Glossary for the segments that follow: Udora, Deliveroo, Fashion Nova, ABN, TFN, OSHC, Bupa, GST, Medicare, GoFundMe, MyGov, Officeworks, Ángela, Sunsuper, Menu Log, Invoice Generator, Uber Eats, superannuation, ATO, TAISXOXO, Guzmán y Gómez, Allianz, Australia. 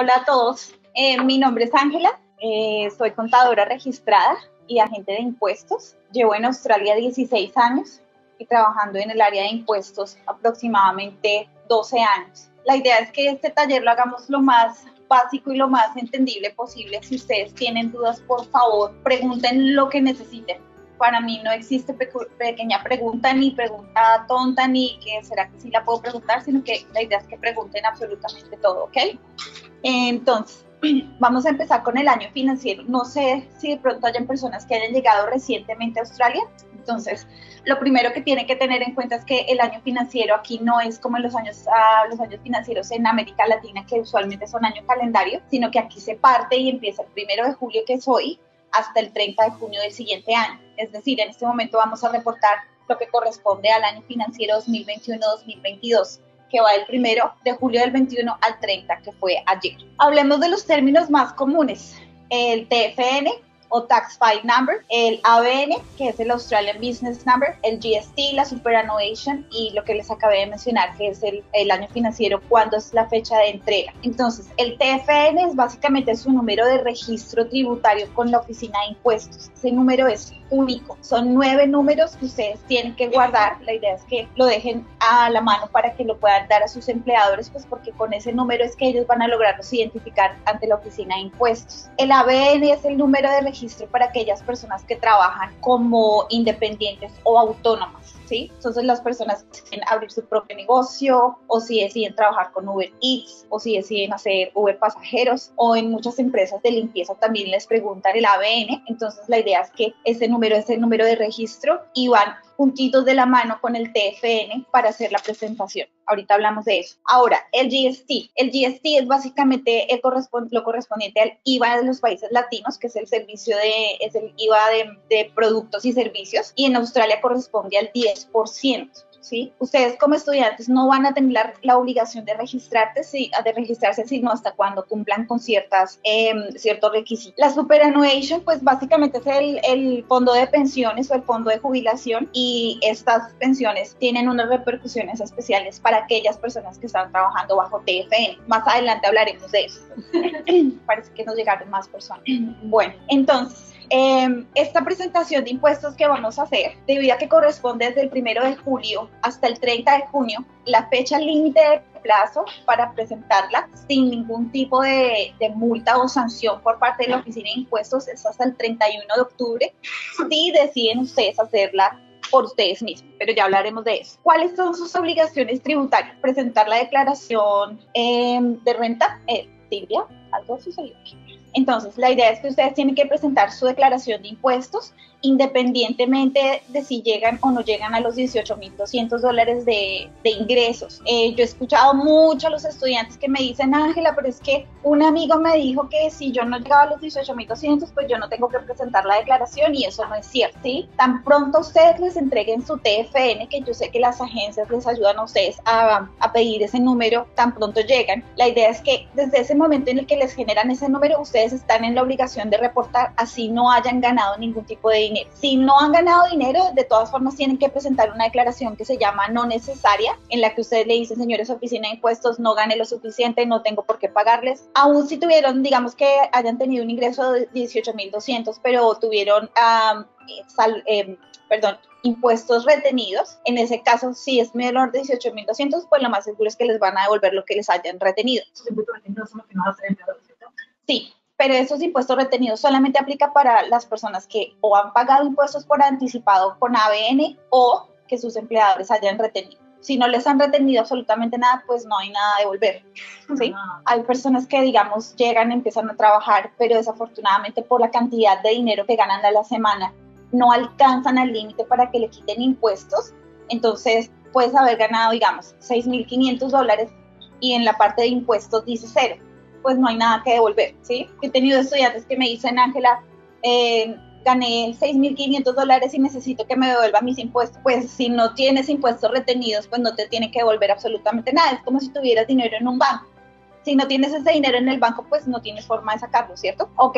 Hola a todos, mi nombre es Ángela, soy contadora registrada y agente de impuestos. Llevo en Australia 16 años y trabajando en el área de impuestos aproximadamente 12 años. La idea es que este taller lo hagamos lo más básico y lo más entendible posible. Si ustedes tienen dudas, por favor, pregunten lo que necesiten. Para mí no existe pequeña pregunta, ni pregunta tonta, ni que será que sí la puedo preguntar, sino que la idea es que pregunten absolutamente todo, ¿ok? Entonces, vamos a empezar con el año financiero. No sé si de pronto hayan personas que hayan llegado recientemente a Australia. Entonces, lo primero que tienen que tener en cuenta es que el año financiero aquí no es como en los años financieros en América Latina, que usualmente son año calendario, sino que aquí se parte y empieza el 1 de julio, que es hoy, hasta el 30 de junio del siguiente año. Es decir, en este momento vamos a reportar lo que corresponde al año financiero 2021-2022, que va del 1 de julio del 21 al 30, que fue ayer. Hablemos de los términos más comunes, el TFN o Tax File Number, el ABN, que es el Australian Business Number, el GST, la Superannuation y lo que les acabé de mencionar, que es el año financiero, cuando es la fecha de entrega. Entonces, el TFN es básicamente su número de registro tributario con la Oficina de Impuestos. Ese número es único. Son 9 números que ustedes tienen que guardar. La idea es que lo dejen a la mano para que lo puedan dar a sus empleadores, pues porque con ese número es que ellos van a lograrlos identificar ante la Oficina de Impuestos. El ABN es el número de registro para aquellas personas que trabajan como independientes o autónomas, ¿sí? Entonces, las personas que quieren abrir su propio negocio, o si deciden trabajar con Uber Eats, o si deciden hacer Uber pasajeros, o en muchas empresas de limpieza también les preguntan el ABN. Entonces, la idea es que ese número es el número de registro y van juntitos de la mano con el TFN para hacer la presentación. Ahorita hablamos de eso. Ahora, el GST. El GST es básicamente lo correspondiente al IVA de los países latinos, que es el IVA de productos y servicios, y en Australia corresponde al 10%. ¿Sí? Ustedes como estudiantes no van a tener la obligación de registrarse, sino hasta cuando cumplan con ciertos requisitos. La superannuation, pues básicamente es el fondo de pensiones o el fondo de jubilación, y estas pensiones tienen unas repercusiones especiales para aquellas personas que están trabajando bajo TFN. Más adelante hablaremos de eso. Parece que nos llegaron más personas. Bueno, entonces, esta presentación de impuestos que vamos a hacer, debido a que corresponde desde el 1 de julio hasta el 30 de junio, la fecha límite de plazo para presentarla sin ningún tipo de multa o sanción por parte de la Oficina de Impuestos es hasta el 31 de octubre, si deciden ustedes hacerla por ustedes mismos, pero ya hablaremos de eso. ¿Cuáles son sus obligaciones tributarias? Presentar la declaración de renta. Silvia, algo sucedió aquí. Entonces, la idea es que ustedes tienen que presentar su declaración de impuestos independientemente de si llegan o no llegan a los $18,200 de ingresos. Yo he escuchado mucho a los estudiantes que me dicen, Ángela, pero es que un amigo me dijo que si yo no llegaba a los $18,200, pues yo no tengo que presentar la declaración, y eso no es cierto, ¿sí? Tan pronto ustedes les entreguen su TFN, que yo sé que las agencias les ayudan a ustedes a pedir ese número, tan pronto llegan. La idea es que desde ese momento en el que les generan ese número, ustedes están en la obligación de reportar, así no hayan ganado ningún tipo de dinero. Si no han ganado dinero, de todas formas tienen que presentar una declaración que se llama no necesaria, en la que ustedes le dicen, señores, Oficina de Impuestos, no gané lo suficiente, no tengo por qué pagarles. Aún si tuvieron, digamos que hayan tenido un ingreso de $18,200, pero tuvieron impuestos retenidos, en ese caso, si es menor de $18,200, pues lo más seguro es que les van a devolver lo que les hayan retenido. Sí. Pero esos impuestos retenidos solamente aplica para las personas que o han pagado impuestos por anticipado con ABN o que sus empleadores hayan retenido. Si no les han retenido absolutamente nada, pues no hay nada de devolver, ¿sí? Hay personas que, digamos, llegan, empiezan a trabajar, pero desafortunadamente por la cantidad de dinero que ganan a la semana, no alcanzan al límite para que le quiten impuestos. Entonces, puedes haber ganado, digamos, $6,500 y en la parte de impuestos dice cero. Pues no hay nada que devolver, ¿sí? He tenido estudiantes que me dicen, Ángela, gané $6,500 y necesito que me devuelva mis impuestos. Pues si no tienes impuestos retenidos, pues no te tiene que devolver absolutamente nada. Es como si tuvieras dinero en un banco. Si no tienes ese dinero en el banco, pues no tienes forma de sacarlo, ¿cierto? Ok,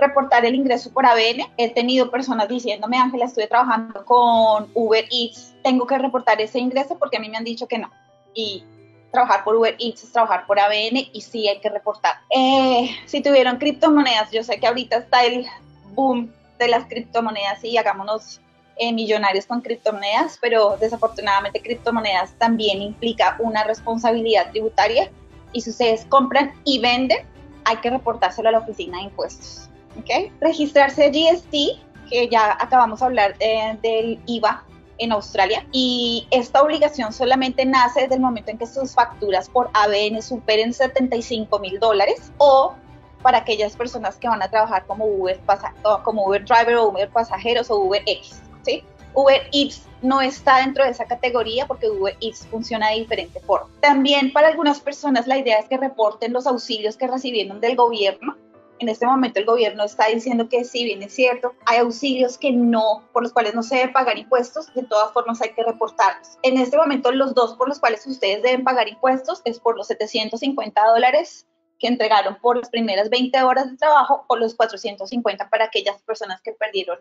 reportar el ingreso por ABN. He tenido personas diciéndome, Ángela, estuve trabajando con Uber Eats, tengo que reportar ese ingreso porque a mí me han dicho que no. Y trabajar por Uber Eats, es trabajar por ABN y sí hay que reportar. Si tuvieron criptomonedas, yo sé que ahorita está el boom de las criptomonedas y hagámonos millonarios con criptomonedas, pero desafortunadamente criptomonedas también implica una responsabilidad tributaria y si ustedes compran y venden, hay que reportárselo a la oficina de impuestos. ¿Okay? Registrarse GST, que ya acabamos de hablar del IVA en Australia, y esta obligación solamente nace desde el momento en que sus facturas por ABN superen $75,000 o para aquellas personas que van a trabajar como Uber, como Uber Driver o Uber Pasajeros o Uber X, ¿sí? Uber Eats no está dentro de esa categoría porque Uber Eats funciona de diferente forma. También para algunas personas la idea es que reporten los auxilios que recibieron del gobierno. En este momento el gobierno está diciendo que si bien es cierto, hay auxilios que no, por los cuales no se deben pagar impuestos, de todas formas hay que reportarlos. En este momento los dos por los cuales ustedes deben pagar impuestos es por los $750 que entregaron por las primeras 20 horas de trabajo o los 450 para aquellas personas que perdieron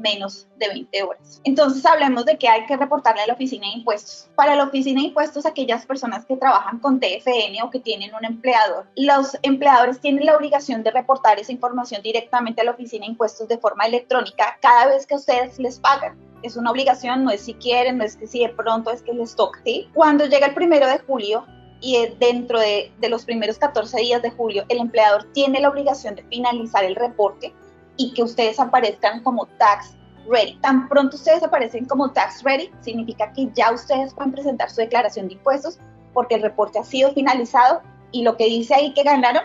menos de 20 horas. Entonces hablemos de que hay que reportarle a la oficina de impuestos. Para la oficina de impuestos, aquellas personas que trabajan con TFN o que tienen un empleador, los empleadores tienen la obligación de reportar esa información directamente a la oficina de impuestos de forma electrónica cada vez que ustedes les pagan. Es una obligación, no es si quieren, no es que si de pronto es que les toca, ¿sí? Cuando llega el 1 de julio, y dentro de los primeros 14 días de julio, el empleador tiene la obligación de finalizar el reporte y que ustedes aparezcan como tax ready. Tan pronto ustedes aparecen como tax ready, significa que ya ustedes pueden presentar su declaración de impuestos porque el reporte ha sido finalizado y lo que dice ahí que ganaron,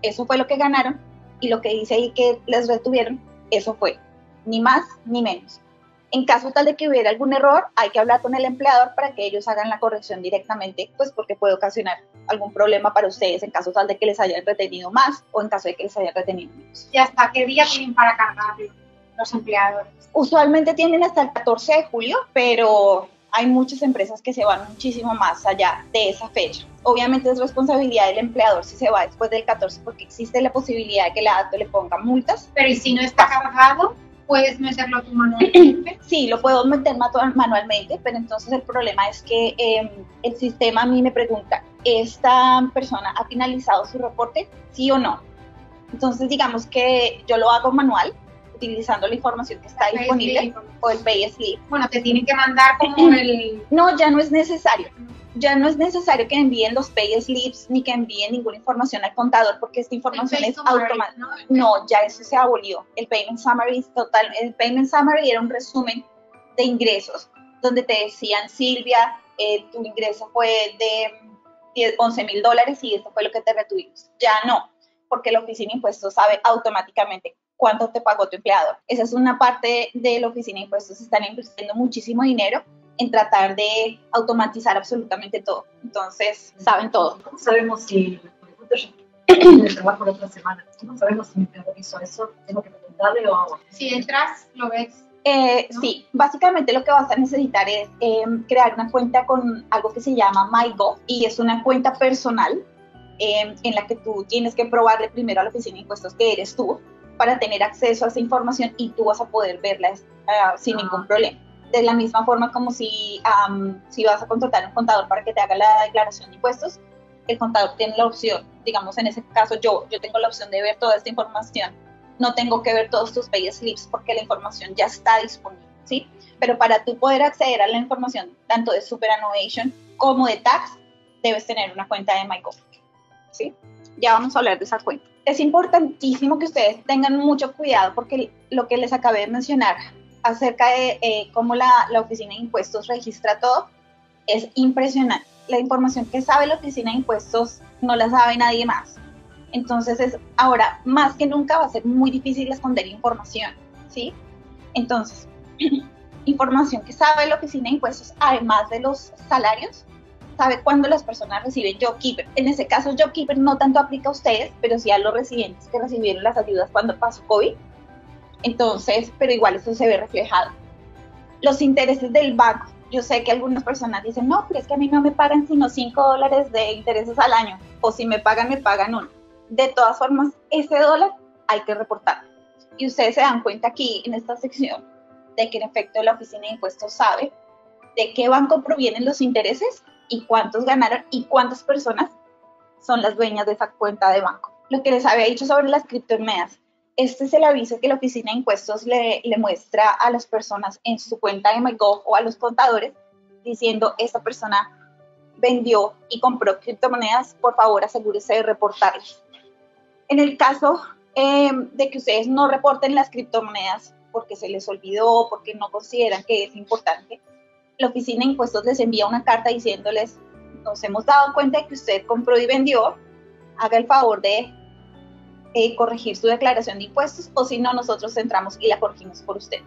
eso fue lo que ganaron, y lo que dice ahí que les retuvieron, eso fue, ni más ni menos. En caso tal de que hubiera algún error, hay que hablar con el empleador para que ellos hagan la corrección directamente, pues porque puede ocasionar algún problema para ustedes en caso tal de que les hayan retenido más o en caso de que les hayan retenido menos. ¿Y hasta qué día tienen para cargarlo los empleadores? Usualmente tienen hasta el 14 de julio, pero hay muchas empresas que se van muchísimo más allá de esa fecha. Obviamente es responsabilidad del empleador si se va después del 14 porque existe la posibilidad de que la ATO le ponga multas. Pero ¿y si no está cargado? ¿Puedes meterlo tú manualmente? Sí, lo puedo meter manualmente, pero entonces el problema es que el sistema a mí me pregunta, ¿esta persona ha finalizado su reporte? ¿Sí o no? Entonces digamos que yo lo hago manual, utilizando la información que está disponible, o el pay slip. Bueno, te tienen que mandar como el... No, ya no es necesario. Ya no es necesario que envíen los pay slips ni que envíen ninguna información al contador porque esta información es automática. No, ya eso se abolió. El payment summary es total. El payment summary era un resumen de ingresos donde te decían, Silvia, tu ingreso fue de $11,000 y esto fue lo que te retuvimos. Ya no, porque la oficina de impuestos sabe automáticamente cuánto te pagó tu empleador. Esa es una parte de la oficina de impuestos. Están invirtiendo muchísimo dinero en tratar de automatizar absolutamente todo. Entonces, saben todo. ¿Cómo sabemos si el trabajo de otra semana? ¿Cómo sabemos si mi empleador hizo eso? ¿Tengo que preguntarle o...? Si entras, lo ves. ¿No? Sí, básicamente lo que vas a necesitar es crear una cuenta con algo que se llama MyGov y es una cuenta personal en la que tú tienes que probarle primero a la oficina de impuestos que eres tú para tener acceso a esa información y tú vas a poder verla sin ningún problema. De la misma forma como si vas a contratar un contador para que te haga la declaración de impuestos, el contador tiene la opción, digamos en ese caso yo tengo la opción de ver toda esta información, no tengo que ver todos tus pay slips porque la información ya está disponible, ¿sí? Pero para tú poder acceder a la información tanto de superannuation como de tax, debes tener una cuenta de MyGov, ¿sí? Ya vamos a hablar de esa cuenta. Es importantísimo que ustedes tengan mucho cuidado porque lo que les acabé de mencionar acerca de cómo la Oficina de Impuestos registra todo, es impresionante. La información que sabe la Oficina de Impuestos no la sabe nadie más. Entonces, ahora más que nunca va a ser muy difícil esconder información, ¿sí? Entonces, información que sabe la Oficina de Impuestos, además de los salarios, sabe cuándo las personas reciben JobKeeper. En ese caso, JobKeeper no tanto aplica a ustedes, pero sí a los residentes que recibieron las ayudas cuando pasó COVID. Entonces, pero igual eso se ve reflejado. Los intereses del banco. Yo sé que algunas personas dicen, no, pero es que a mí no me pagan sino $5 de intereses al año. O si me pagan, $1. De todas formas, ese $1 hay que reportar. Y ustedes se dan cuenta aquí, en esta sección, de que en efecto la Oficina de Impuestos sabe de qué banco provienen los intereses y cuántos ganaron y cuántas personas son las dueñas de esa cuenta de banco. Lo que les había dicho sobre las criptomonedas, este es el aviso que la Oficina de Impuestos le muestra a las personas en su cuenta de MyGov o a los contadores, diciendo, esta persona vendió y compró criptomonedas, por favor asegúrese de reportarlas. En el caso de que ustedes no reporten las criptomonedas porque se les olvidó, porque no consideran que es importante, la Oficina de Impuestos les envía una carta diciéndoles, nos hemos dado cuenta de que usted compró y vendió, haga el favor de corregir su declaración de impuestos, o si no, nosotros entramos y la corregimos por usted.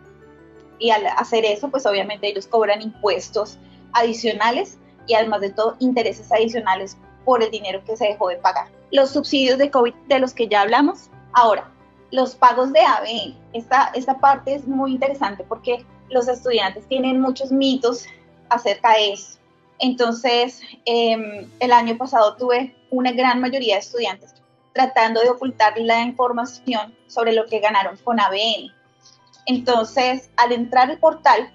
Y al hacer eso, pues obviamente ellos cobran impuestos adicionales y además de todo, intereses adicionales por el dinero que se dejó de pagar. Los subsidios de COVID de los que ya hablamos. Ahora, los pagos de ABE. Esta parte es muy interesante porque los estudiantes tienen muchos mitos acerca de eso. Entonces, el año pasado tuve una gran mayoría de estudiantes tratando de ocultar la información sobre lo que ganaron con ABN. Entonces, al entrar al portal,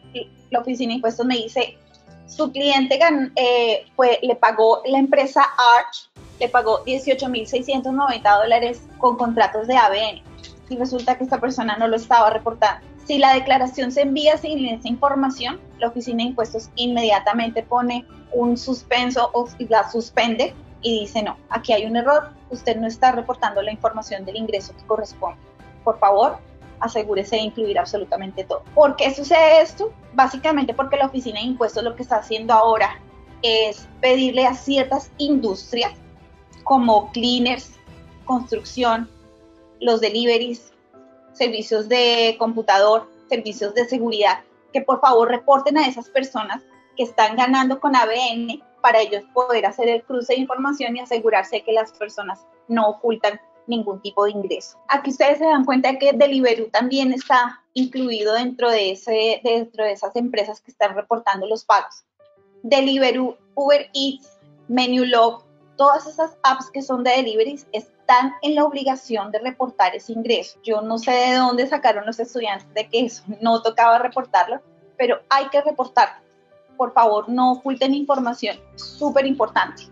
la Oficina de Impuestos me dice, su cliente le pagó la empresa Arch, le pagó $18,690 con contratos de ABN. Y resulta que esta persona no lo estaba reportando. Si la declaración se envía sin esa información, la Oficina de Impuestos inmediatamente pone un suspenso o la suspende y dice, no, aquí hay un error, usted no está reportando la información del ingreso que corresponde. Por favor, asegúrese de incluir absolutamente todo. ¿Por qué sucede esto? Básicamente porque la Oficina de Impuestos lo que está haciendo ahora es pedirle a ciertas industrias como cleaners, construcción, los deliveries, servicios de computador, servicios de seguridad, que por favor reporten a esas personas que están ganando con ABN para ellos poder hacer el cruce de información y asegurarse que las personas no ocultan ningún tipo de ingreso. Aquí ustedes se dan cuenta que Deliveroo también está incluido dentro de esas empresas que están reportando los pagos. Deliveroo, Uber Eats, Menu Log, todas esas apps que son de deliveries están en la obligación de reportar ese ingreso. Yo no sé de dónde sacaron los estudiantes de que eso no tocaba reportarlo, pero hay que reportarlo. Por favor, no oculten información, súper importante.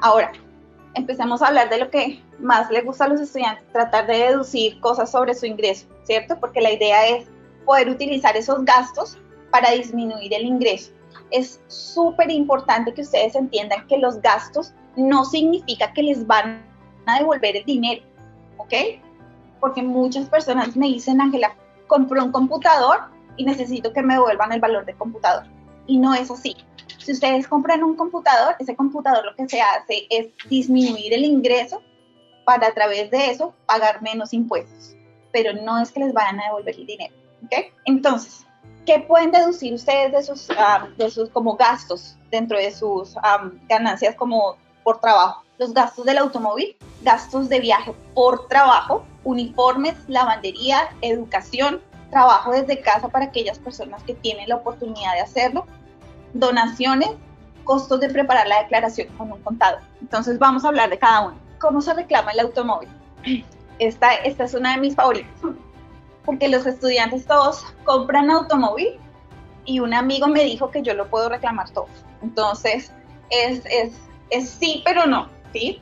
Ahora, empezamos a hablar de lo que más les gusta a los estudiantes, tratar de deducir cosas sobre su ingreso, ¿cierto? Porque la idea es poder utilizar esos gastos para disminuir el ingreso. Es súper importante que ustedes entiendan que los gastos no significa que les van a devolver el dinero, ¿ok? Porque muchas personas me dicen, Ángela, compré un computador y necesito que me devuelvan el valor del computador. Y no es así. Si ustedes compran un computador, ese computador lo que se hace es disminuir el ingreso para a través de eso pagar menos impuestos. Pero no es que les vayan a devolver el dinero, ¿ok? Entonces, ¿qué pueden deducir ustedes de sus como gastos dentro de sus ganancias como por trabajo? Los gastos del automóvil, gastos de viaje por trabajo, uniformes, lavandería, educación, trabajo desde casa para aquellas personas que tienen la oportunidad de hacerlo, donaciones, costos de preparar la declaración con un contador. Entonces vamos a hablar de cada uno. ¿Cómo se reclama el automóvil? Esta es una de mis favoritas, porque los estudiantes todos compran automóvil y un amigo me dijo que yo lo puedo reclamar todo. Entonces, es sí, pero no, ¿sí?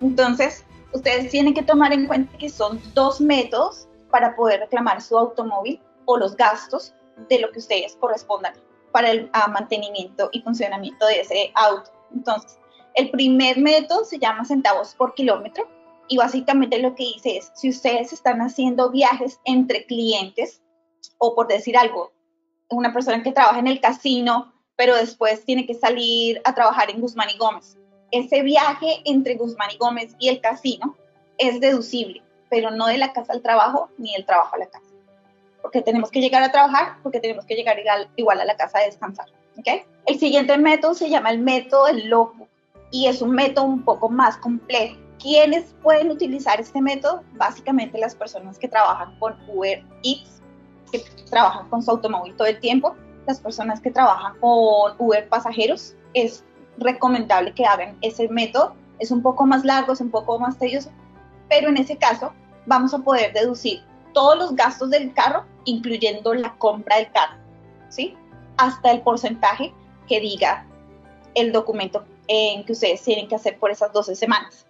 Entonces, ustedes tienen que tomar en cuenta que son dos métodos para poder reclamar su automóvil o los gastos de lo que ustedes correspondan para el mantenimiento y funcionamiento de ese auto. Entonces, el primer método se llama centavos por kilómetro. Y básicamente lo que dice es, si ustedes están haciendo viajes entre clientes, o por decir algo, una persona que trabaja en el casino, pero después tiene que salir a trabajar en Guzmán y Gómez. Ese viaje entre Guzmán y Gómez y el casino es deducible, pero no de la casa al trabajo, ni del trabajo a la casa. Porque tenemos que llegar a trabajar, porque tenemos que llegar igual a la casa a descansar, ¿okay? El siguiente método se llama el método del logbook, y es un método un poco más complejo. ¿Quiénes pueden utilizar este método? Básicamente las personas que trabajan con Uber Eats, que trabajan con su automóvil todo el tiempo, las personas que trabajan con Uber pasajeros, es recomendable que hagan ese método. Es un poco más largo, es un poco más tedioso, pero en ese caso vamos a poder deducir todos los gastos del carro, incluyendo la compra del carro, ¿sí? Hasta el porcentaje que diga el documento que ustedes tienen que hacer por esas 12 semanas.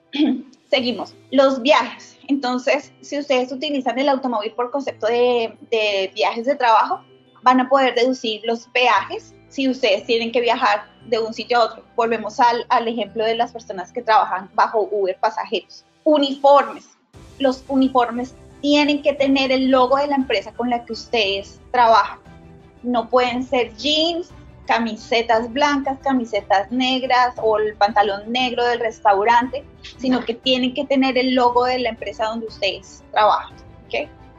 Seguimos, los viajes. Entonces, si ustedes utilizan el automóvil por concepto de viajes de trabajo, van a poder deducir los peajes si ustedes tienen que viajar de un sitio a otro. Volvemos al ejemplo de las personas que trabajan bajo Uber pasajeros. Uniformes. Los uniformes tienen que tener el logo de la empresa con la que ustedes trabajan. No pueden ser jeans, camisetas blancas, camisetas negras o el pantalón negro del restaurante, sino que tienen que tener el logo de la empresa donde ustedes trabajan, ¿ok?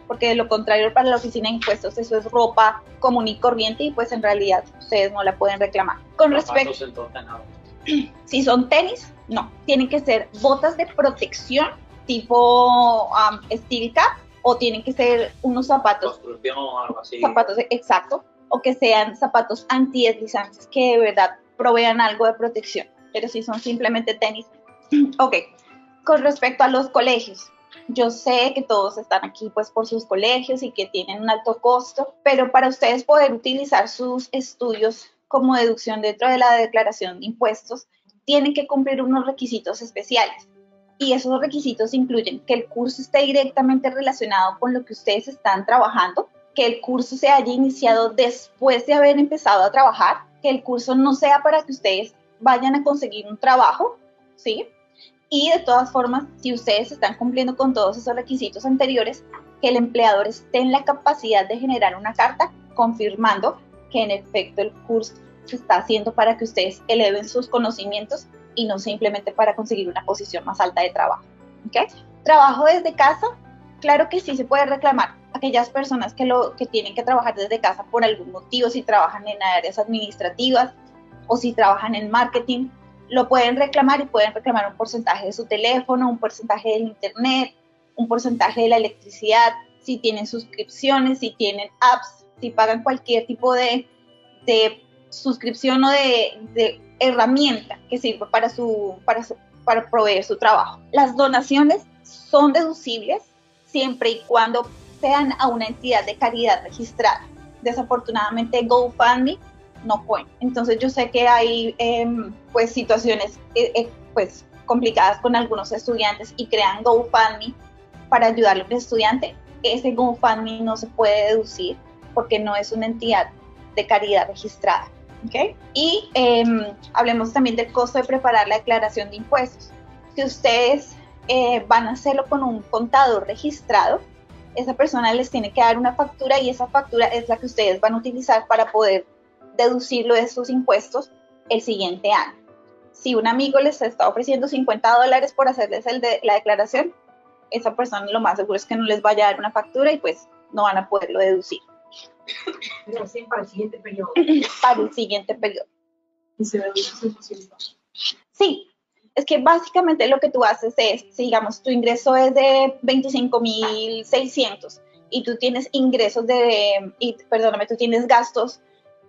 Porque de lo contrario, para la oficina de impuestos eso es ropa común y corriente y pues en realidad ustedes no la pueden reclamar. Con respecto, si son tenis, no, tienen que ser botas de protección tipo steel cap o tienen que ser unos zapatos, construcción o algo así. Zapatos, exacto. O que sean zapatos antideslizantes que de verdad provean algo de protección, pero si son simplemente tenis. Ok, con respecto a los colegios, yo sé que todos están aquí pues por sus colegios y que tienen un alto costo, pero para ustedes poder utilizar sus estudios como deducción dentro de la declaración de impuestos, tienen que cumplir unos requisitos especiales. Y esos requisitos incluyen que el curso esté directamente relacionado con lo que ustedes están trabajando, que el curso se haya iniciado después de haber empezado a trabajar, que el curso no sea para que ustedes vayan a conseguir un trabajo, ¿sí? Y de todas formas, si ustedes están cumpliendo con todos esos requisitos anteriores, que el empleador esté en la capacidad de generar una carta confirmando que en efecto el curso se está haciendo para que ustedes eleven sus conocimientos y no simplemente para conseguir una posición más alta de trabajo, ¿ok? Trabajo desde casa, claro que sí se puede reclamar. Aquellas personas que tienen que trabajar desde casa por algún motivo, si trabajan en áreas administrativas o si trabajan en marketing, lo pueden reclamar y pueden reclamar un porcentaje de su teléfono, un porcentaje del internet, un porcentaje de la electricidad, si tienen suscripciones, si tienen apps, si pagan cualquier tipo de suscripción o de herramienta que sirva para proveer su trabajo. Las donaciones son deducibles siempre y cuando sean a una entidad de caridad registrada. Desafortunadamente GoFundMe no pueden. Entonces yo sé que hay pues situaciones pues complicadas con algunos estudiantes y crean GoFundMe para ayudarle a un estudiante. Ese GoFundMe no se puede deducir porque no es una entidad de caridad registrada, ¿okay? Y hablemos también del costo de preparar la declaración de impuestos. Si ustedes van a hacerlo con un contador registrado, esa persona les tiene que dar una factura y esa factura es la que ustedes van a utilizar para poder deducirlo de sus impuestos el siguiente año. Si un amigo les está ofreciendo $50 por hacerles la declaración, esa persona lo más seguro es que no les vaya a dar una factura y pues no van a poderlo deducir. Para el siguiente periodo. Para el siguiente periodo. ¿Y se deduce $600? Sí. Es que básicamente lo que tú haces es, si digamos tu ingreso es de $25,600 y tú tienes tú tienes gastos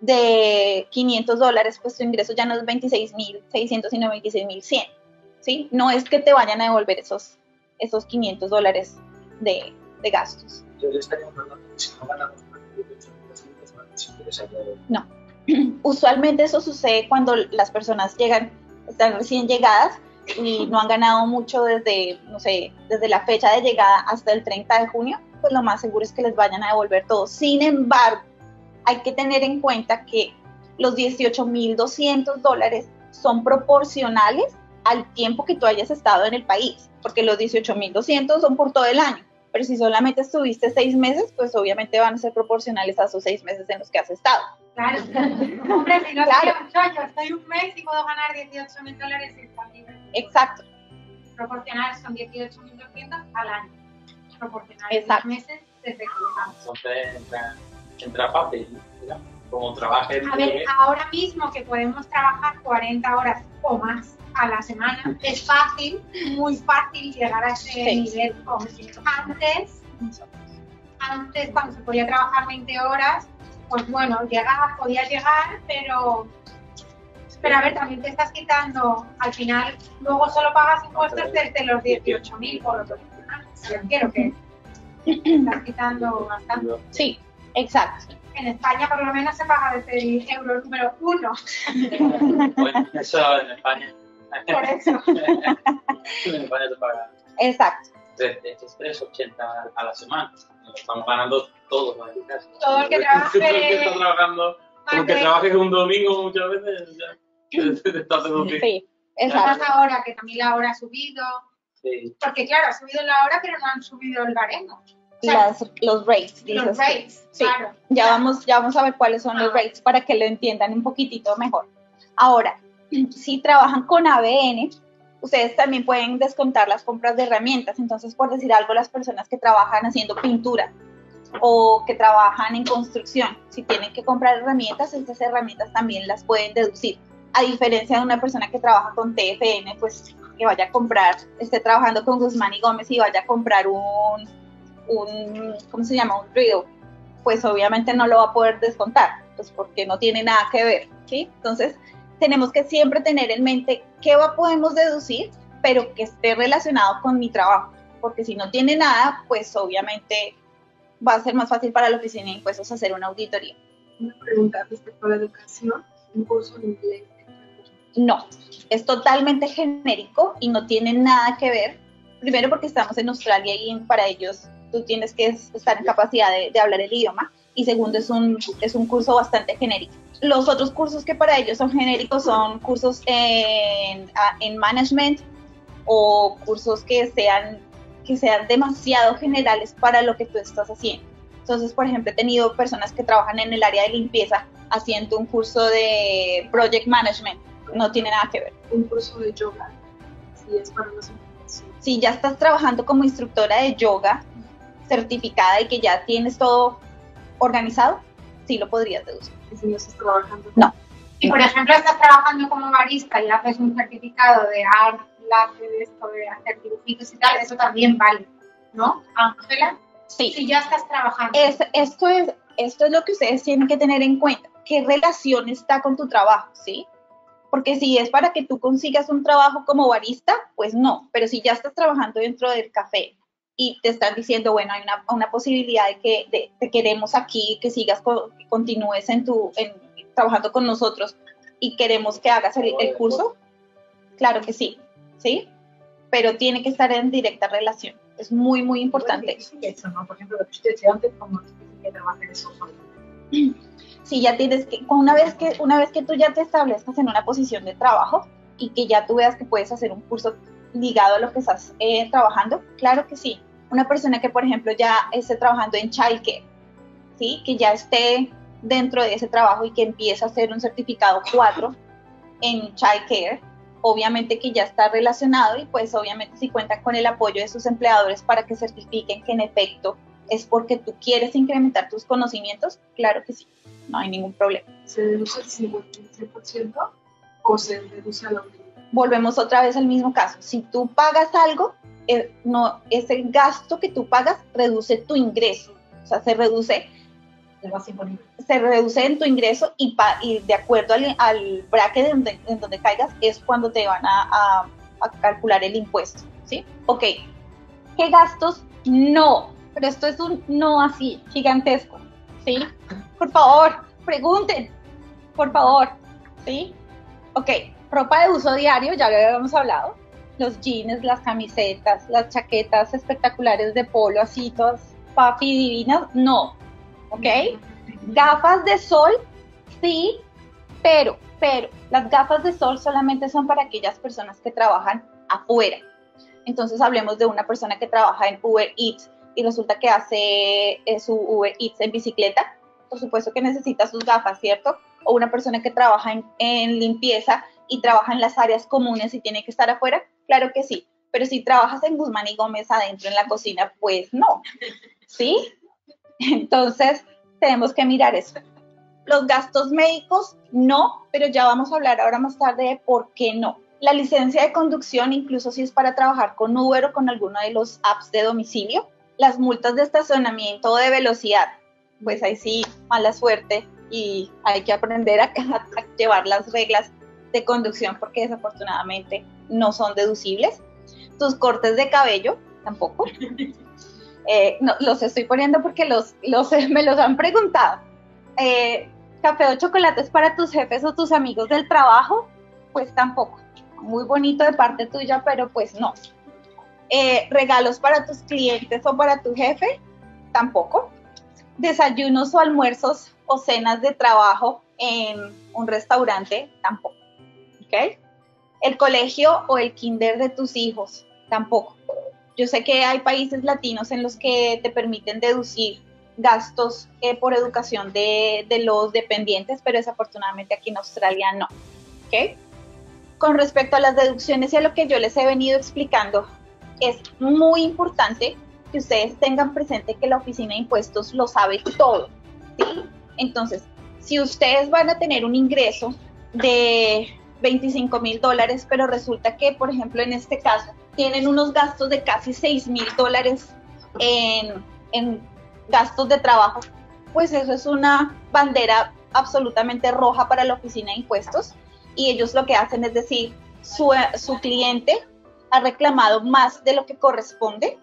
de $500, pues tu ingreso ya no es $26,600 sino $26,100, ¿sí? No es que te vayan a devolver esos $500 de gastos. Yo estaría hablando si no ganamos $1,800. No. Usualmente eso sucede cuando las personas están recién llegadas y no han ganado mucho desde la fecha de llegada hasta el 30 de junio, pues lo más seguro es que les vayan a devolver todo. Sin embargo, hay que tener en cuenta que los $18,200 son proporcionales al tiempo que tú hayas estado en el país, porque los $18,200 son por todo el año, pero si solamente estuviste 6 meses, pues obviamente van a ser proporcionales a esos 6 meses en los que has estado. Claro, hombre, si no claro. Yo estoy un mes y puedo ganar $18,000 y está bien. Exacto. Proporcionales son $18,200 al año. Proporcionales a meses desde que llegamos. Entonces entra fácil, mira, como trabajes. A ver, ahora mismo que podemos trabajar 40 horas o más a la semana, es fácil, muy fácil llegar a ese nivel. Como si antes, cuando se podía trabajar 20 horas, pues bueno, podías llegar, pero a ver, también te estás quitando, al final, luego solo pagas impuestos desde los $18,000 por lo que quiero que estás quitando bastante. Sí, Exacto. En España por lo menos se paga desde el euro número 1. Bueno, eso en España. Por eso. En España se paga. Exacto. Estos 3,80 a la semana. Lo estamos ganando todos. Todo el que trabaje. Porque trabajes un domingo muchas veces, ya te estás haciendo. Sí, exacto. Ahora que también la hora ha subido. Sí. Porque claro, ha subido la hora, pero no han subido el baremo. O sea, los rates. Los rates, sí. Claro. Ya, claro. Ya vamos a ver cuáles son los rates para que lo entiendan un poquitito mejor. Ahora, si trabajan con ABN, ustedes también pueden descontar las compras de herramientas. Entonces, por decir algo, las personas que trabajan haciendo pintura o que trabajan en construcción, si tienen que comprar herramientas, estas herramientas también las pueden deducir. A diferencia de una persona que trabaja con TFN, pues que vaya a comprar, esté trabajando con Guzmán y Gómez y vaya a comprar ¿cómo se llama? Un ruido, pues obviamente no lo va a poder descontar, pues porque no tiene nada que ver, ¿sí? Entonces, tenemos que siempre tener en mente qué podemos deducir, pero que esté relacionado con mi trabajo, porque si no tiene nada, pues obviamente va a ser más fácil para la oficina de impuestos hacer una auditoría. Una pregunta respecto a la educación, ¿un curso de inglés? No, es totalmente genérico y no tiene nada que ver, primero porque estamos en Australia y para ellos tú tienes que estar en capacidad de hablar el idioma, y segundo es un curso bastante genérico. Los otros cursos que para ellos son genéricos son cursos en management o cursos que sean demasiado generales para lo que tú estás haciendo. Entonces, por ejemplo, he tenido personas que trabajan en el área de limpieza haciendo un curso de project management. No tiene nada que ver. Un curso de yoga, si es para nosotros. Si ya estás trabajando como instructora de yoga certificada y que ya tienes todo organizado, sí lo podrías deducir. ¿Y si no estás trabajando? No. Si, por ejemplo, estás trabajando como barista y haces un certificado de esto de hacer dibujitos y tal, eso también vale, ¿no, Ángela? Sí. Si ya estás trabajando. Esto es lo que ustedes tienen que tener en cuenta. ¿Qué relación está con tu trabajo, sí? Porque si es para que tú consigas un trabajo como barista, pues no. Pero si ya estás trabajando dentro del café y te están diciendo, bueno, hay una posibilidad de que te queremos aquí, que sigas, que continúes trabajando con nosotros y queremos que hagas el curso, claro que sí, ¿sí? Pero tiene que estar en directa relación. Es muy, muy importante. Sí, eso, ¿no? Por ejemplo, lo que usted decía antes, como que trabaja en eso. Sí, ya tienes que, una vez que tú ya te establezcas en una posición de trabajo y que ya tú veas que puedes hacer un curso ligado a lo que estás trabajando, claro que sí. Una persona que, por ejemplo, ya esté trabajando en childcare, ¿sí? Que ya esté dentro de ese trabajo y que empiece a hacer un certificado 4 en childcare, obviamente que ya está relacionado y pues obviamente si cuentan con el apoyo de sus empleadores para que certifiquen que en efecto es porque tú quieres incrementar tus conocimientos, claro que sí. No hay ningún problema. ¿Se deduce el 53% o se deduce a la utilidad? Volvemos otra vez al mismo caso. Si tú pagas algo, no, ese gasto que tú pagas reduce tu ingreso. O sea, se reduce. Se reduce en tu ingreso y de acuerdo al bracket en donde caigas es cuando te van a calcular el impuesto. ¿Sí? Ok. ¿Qué gastos? No. Pero esto es un no así, gigantesco. ¿Sí? Por favor, pregunten, por favor, ¿sí? Ok, ropa de uso diario, ya lo habíamos hablado, los jeans, las camisetas, las chaquetas espectaculares de polo, así todas papi divinas, no, ¿ok? Gafas de sol, sí, pero, las gafas de sol solamente son para aquellas personas que trabajan afuera. Entonces hablemos de una persona que trabaja en Uber Eats y resulta que hace su Uber Eats en bicicleta, por supuesto que necesita sus gafas, ¿cierto? O una persona que trabaja en limpieza y trabaja en las áreas comunes y tiene que estar afuera, claro que sí. Pero si trabajas en Guzmán y Gómez adentro en la cocina, pues no, ¿sí? Entonces, tenemos que mirar eso. Los gastos médicos, no, pero ya vamos a hablar ahora más tarde de por qué no. La licencia de conducción, incluso si es para trabajar con Uber o con alguno de los apps de domicilio. Las multas de estacionamiento o de velocidad, pues ahí sí, mala suerte y hay que aprender a llevar las reglas de conducción porque desafortunadamente no son deducibles. Tus cortes de cabello, tampoco. No, los estoy poniendo porque me los han preguntado. ¿Café o chocolates para tus jefes o tus amigos del trabajo? Pues tampoco. Muy bonito de parte tuya, pero pues no. ¿Regalos para tus clientes o para tu jefe? Tampoco. ¿Desayunos o almuerzos o cenas de trabajo en un restaurante? Tampoco. ¿Okay? ¿El colegio o el kinder de tus hijos? Tampoco. Yo sé que hay países latinos en los que te permiten deducir gastos por educación de los dependientes, pero desafortunadamente aquí en Australia no. ¿Okay? Con respecto a las deducciones y a lo que yo les he venido explicando, es muy importante que ustedes tengan presente que la Oficina de Impuestos lo sabe todo, ¿sí? Entonces, si ustedes van a tener un ingreso de $25,000, pero resulta que, por ejemplo, en este caso, tienen unos gastos de casi $6,000 en gastos de trabajo, pues eso es una bandera absolutamente roja para la Oficina de Impuestos, y ellos lo que hacen es decir, su cliente ha reclamado más de lo que corresponde,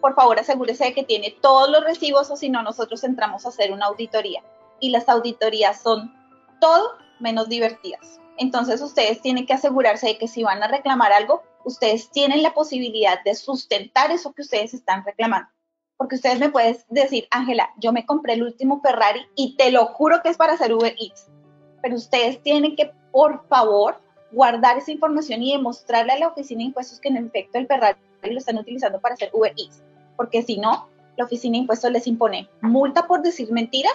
por favor asegúrese de que tiene todos los recibos o si no nosotros entramos a hacer una auditoría, y las auditorías son todo menos divertidas. Entonces ustedes tienen que asegurarse de que si van a reclamar algo, ustedes tienen la posibilidad de sustentar eso que ustedes están reclamando, porque ustedes me pueden decir, Ángela, yo me compré el último Ferrari y te lo juro que es para hacer Uber Eats, pero ustedes tienen que, por favor, guardar esa información y demostrarle a la Oficina de Impuestos que en efecto el Ferrari lo están utilizando para hacer Uber Eats, porque si no, la Oficina de Impuestos les impone multa por decir mentiras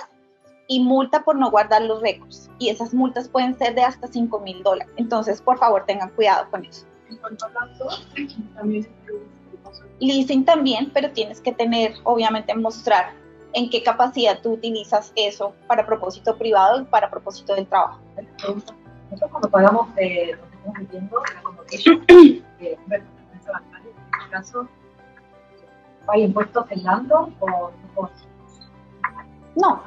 y multa por no guardar los récords, y esas multas pueden ser de hasta $5,000, entonces por favor tengan cuidado con eso. En cuanto a las dos, también leasing también, pero tienes que tener, obviamente, mostrar en qué capacidad tú utilizas eso para propósito privado y para propósito del trabajo. Nosotros cuando pagamos, estamos metiendo la connotación de transferencia bancaria, en este caso, ¿hay impuestos en Landon o no?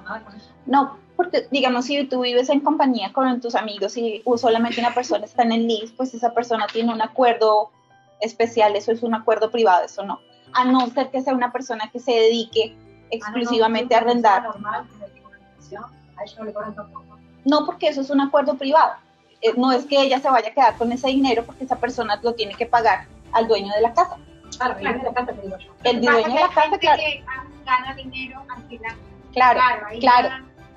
No, porque digamos si tú vives en compañía con tus amigos y solamente una persona está en el lease, pues esa persona tiene un acuerdo especial, eso es un acuerdo privado, eso no. A no ser que sea una persona que se dedique exclusivamente a arrendar. Normal, a ellos no le cobran tampoco. No, porque eso es un acuerdo privado. No es que ella se vaya a quedar con ese dinero porque esa persona lo tiene que pagar al dueño de la casa. Claro, el dueño de la casa, te digo yo. El dueño de la casa, claro. Que gana dinero alquilando. Claro.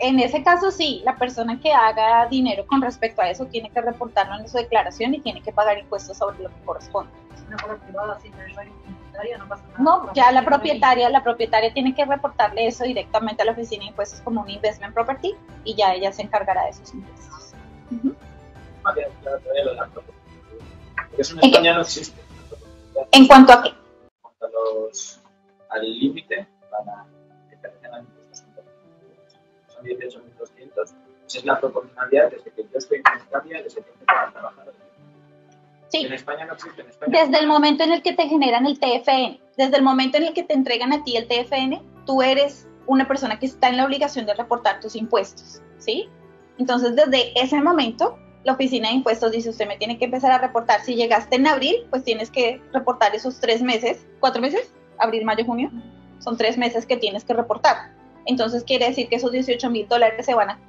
En ese caso sí, la persona que haga dinero con respecto a eso tiene que reportarlo en su declaración y tiene que pagar impuestos sobre lo que corresponde. No, ya la propietaria tiene que reportarle eso directamente a la Oficina de Impuestos como un investment property y ya ella se encargará de esos impuestos. Uh-huh. Eso en España no existe. ¿En cuanto a qué? En cuanto a al límite para que pertenezcan a impuestos. Son 18.200. Es la proporcionalidad desde que yo estoy en España, desde que empiezo a trabajar. Sí. En España no existe, en España. Desde el momento en el que te generan el TFN, desde el momento en el que te entregan a ti el TFN, tú eres una persona que está en la obligación de reportar tus impuestos, ¿sí? Entonces, desde ese momento, la Oficina de Impuestos dice, usted me tiene que empezar a reportar. Si llegaste en abril, pues tienes que reportar esos 3 meses, 4 meses, abril, mayo, junio, son 3 meses que tienes que reportar. Entonces, quiere decir que esos $18,000 se van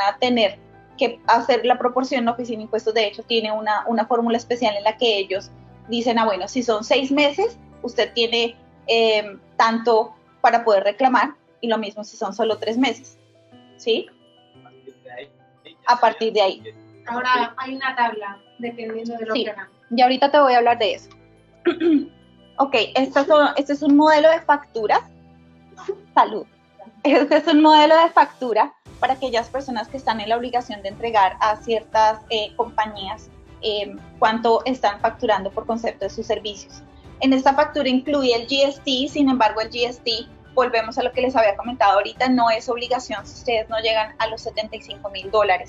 a tener que hacer la proporción. La Oficina de Impuestos, de hecho, tiene una fórmula especial en la que ellos dicen, bueno, si son 6 meses, usted tiene tanto para poder reclamar, y lo mismo si son solo 3 meses, ¿sí? A partir de ahí. Ahora hay una tabla, dependiendo de lo que hagan. Y ahorita te voy a hablar de eso. Ok, este es un modelo de facturas. Salud. Este es un modelo de factura para aquellas personas que están en la obligación de entregar a ciertas compañías cuánto están facturando por concepto de sus servicios. En esta factura incluye el GST, sin embargo el GST, volvemos a lo que les había comentado ahorita, no es obligación si ustedes no llegan a los $75,000.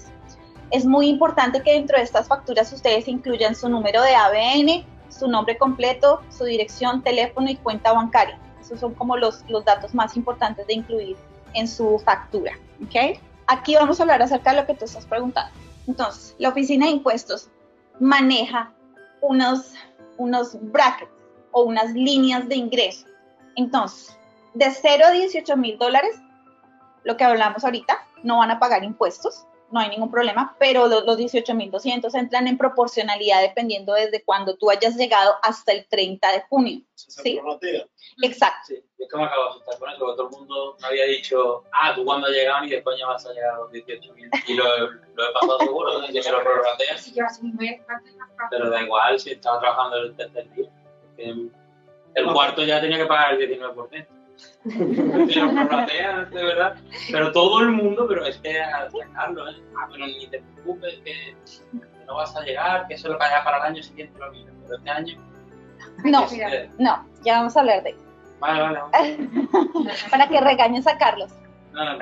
Es muy importante que dentro de estas facturas ustedes incluyan su número de ABN, su nombre completo, su dirección, teléfono y cuenta bancaria. Esos son como los datos más importantes de incluir en su factura, ¿ok? Aquí vamos a hablar acerca de lo que tú estás preguntando. Entonces, la Oficina de Impuestos maneja unos brackets o unas líneas de ingreso. Entonces, de 0 a 18 mil dólares, lo que hablamos ahorita, no van a pagar impuestos, no hay ningún problema, pero los 18.200 entran en proporcionalidad dependiendo desde cuando tú hayas llegado hasta el 30 de junio. ¿Sí? Exacto. Sí. Yo es que me acabo de asustar con eso, porque todo el mundo me había dicho, ah, tú cuando llegaban y después ya vas a llegar a los 18.000. Y lo he pasado seguro, ¿no? Y se lo prorratea. Pero da igual si estaba trabajando el tercer día. El cuarto ya tenía que pagar el 19%. Se lo prorratea, de verdad. Pero todo el mundo, pero es que a sacarlo, ¿eh? Ah, pero ni te preocupes, que no vas a llegar, que eso lo pagas para el año siguiente, lo mismo. Pero este año... No, no, ya vamos a hablar de eso. Vale, vale, vale. Para que regañes a Carlos. No, no, no.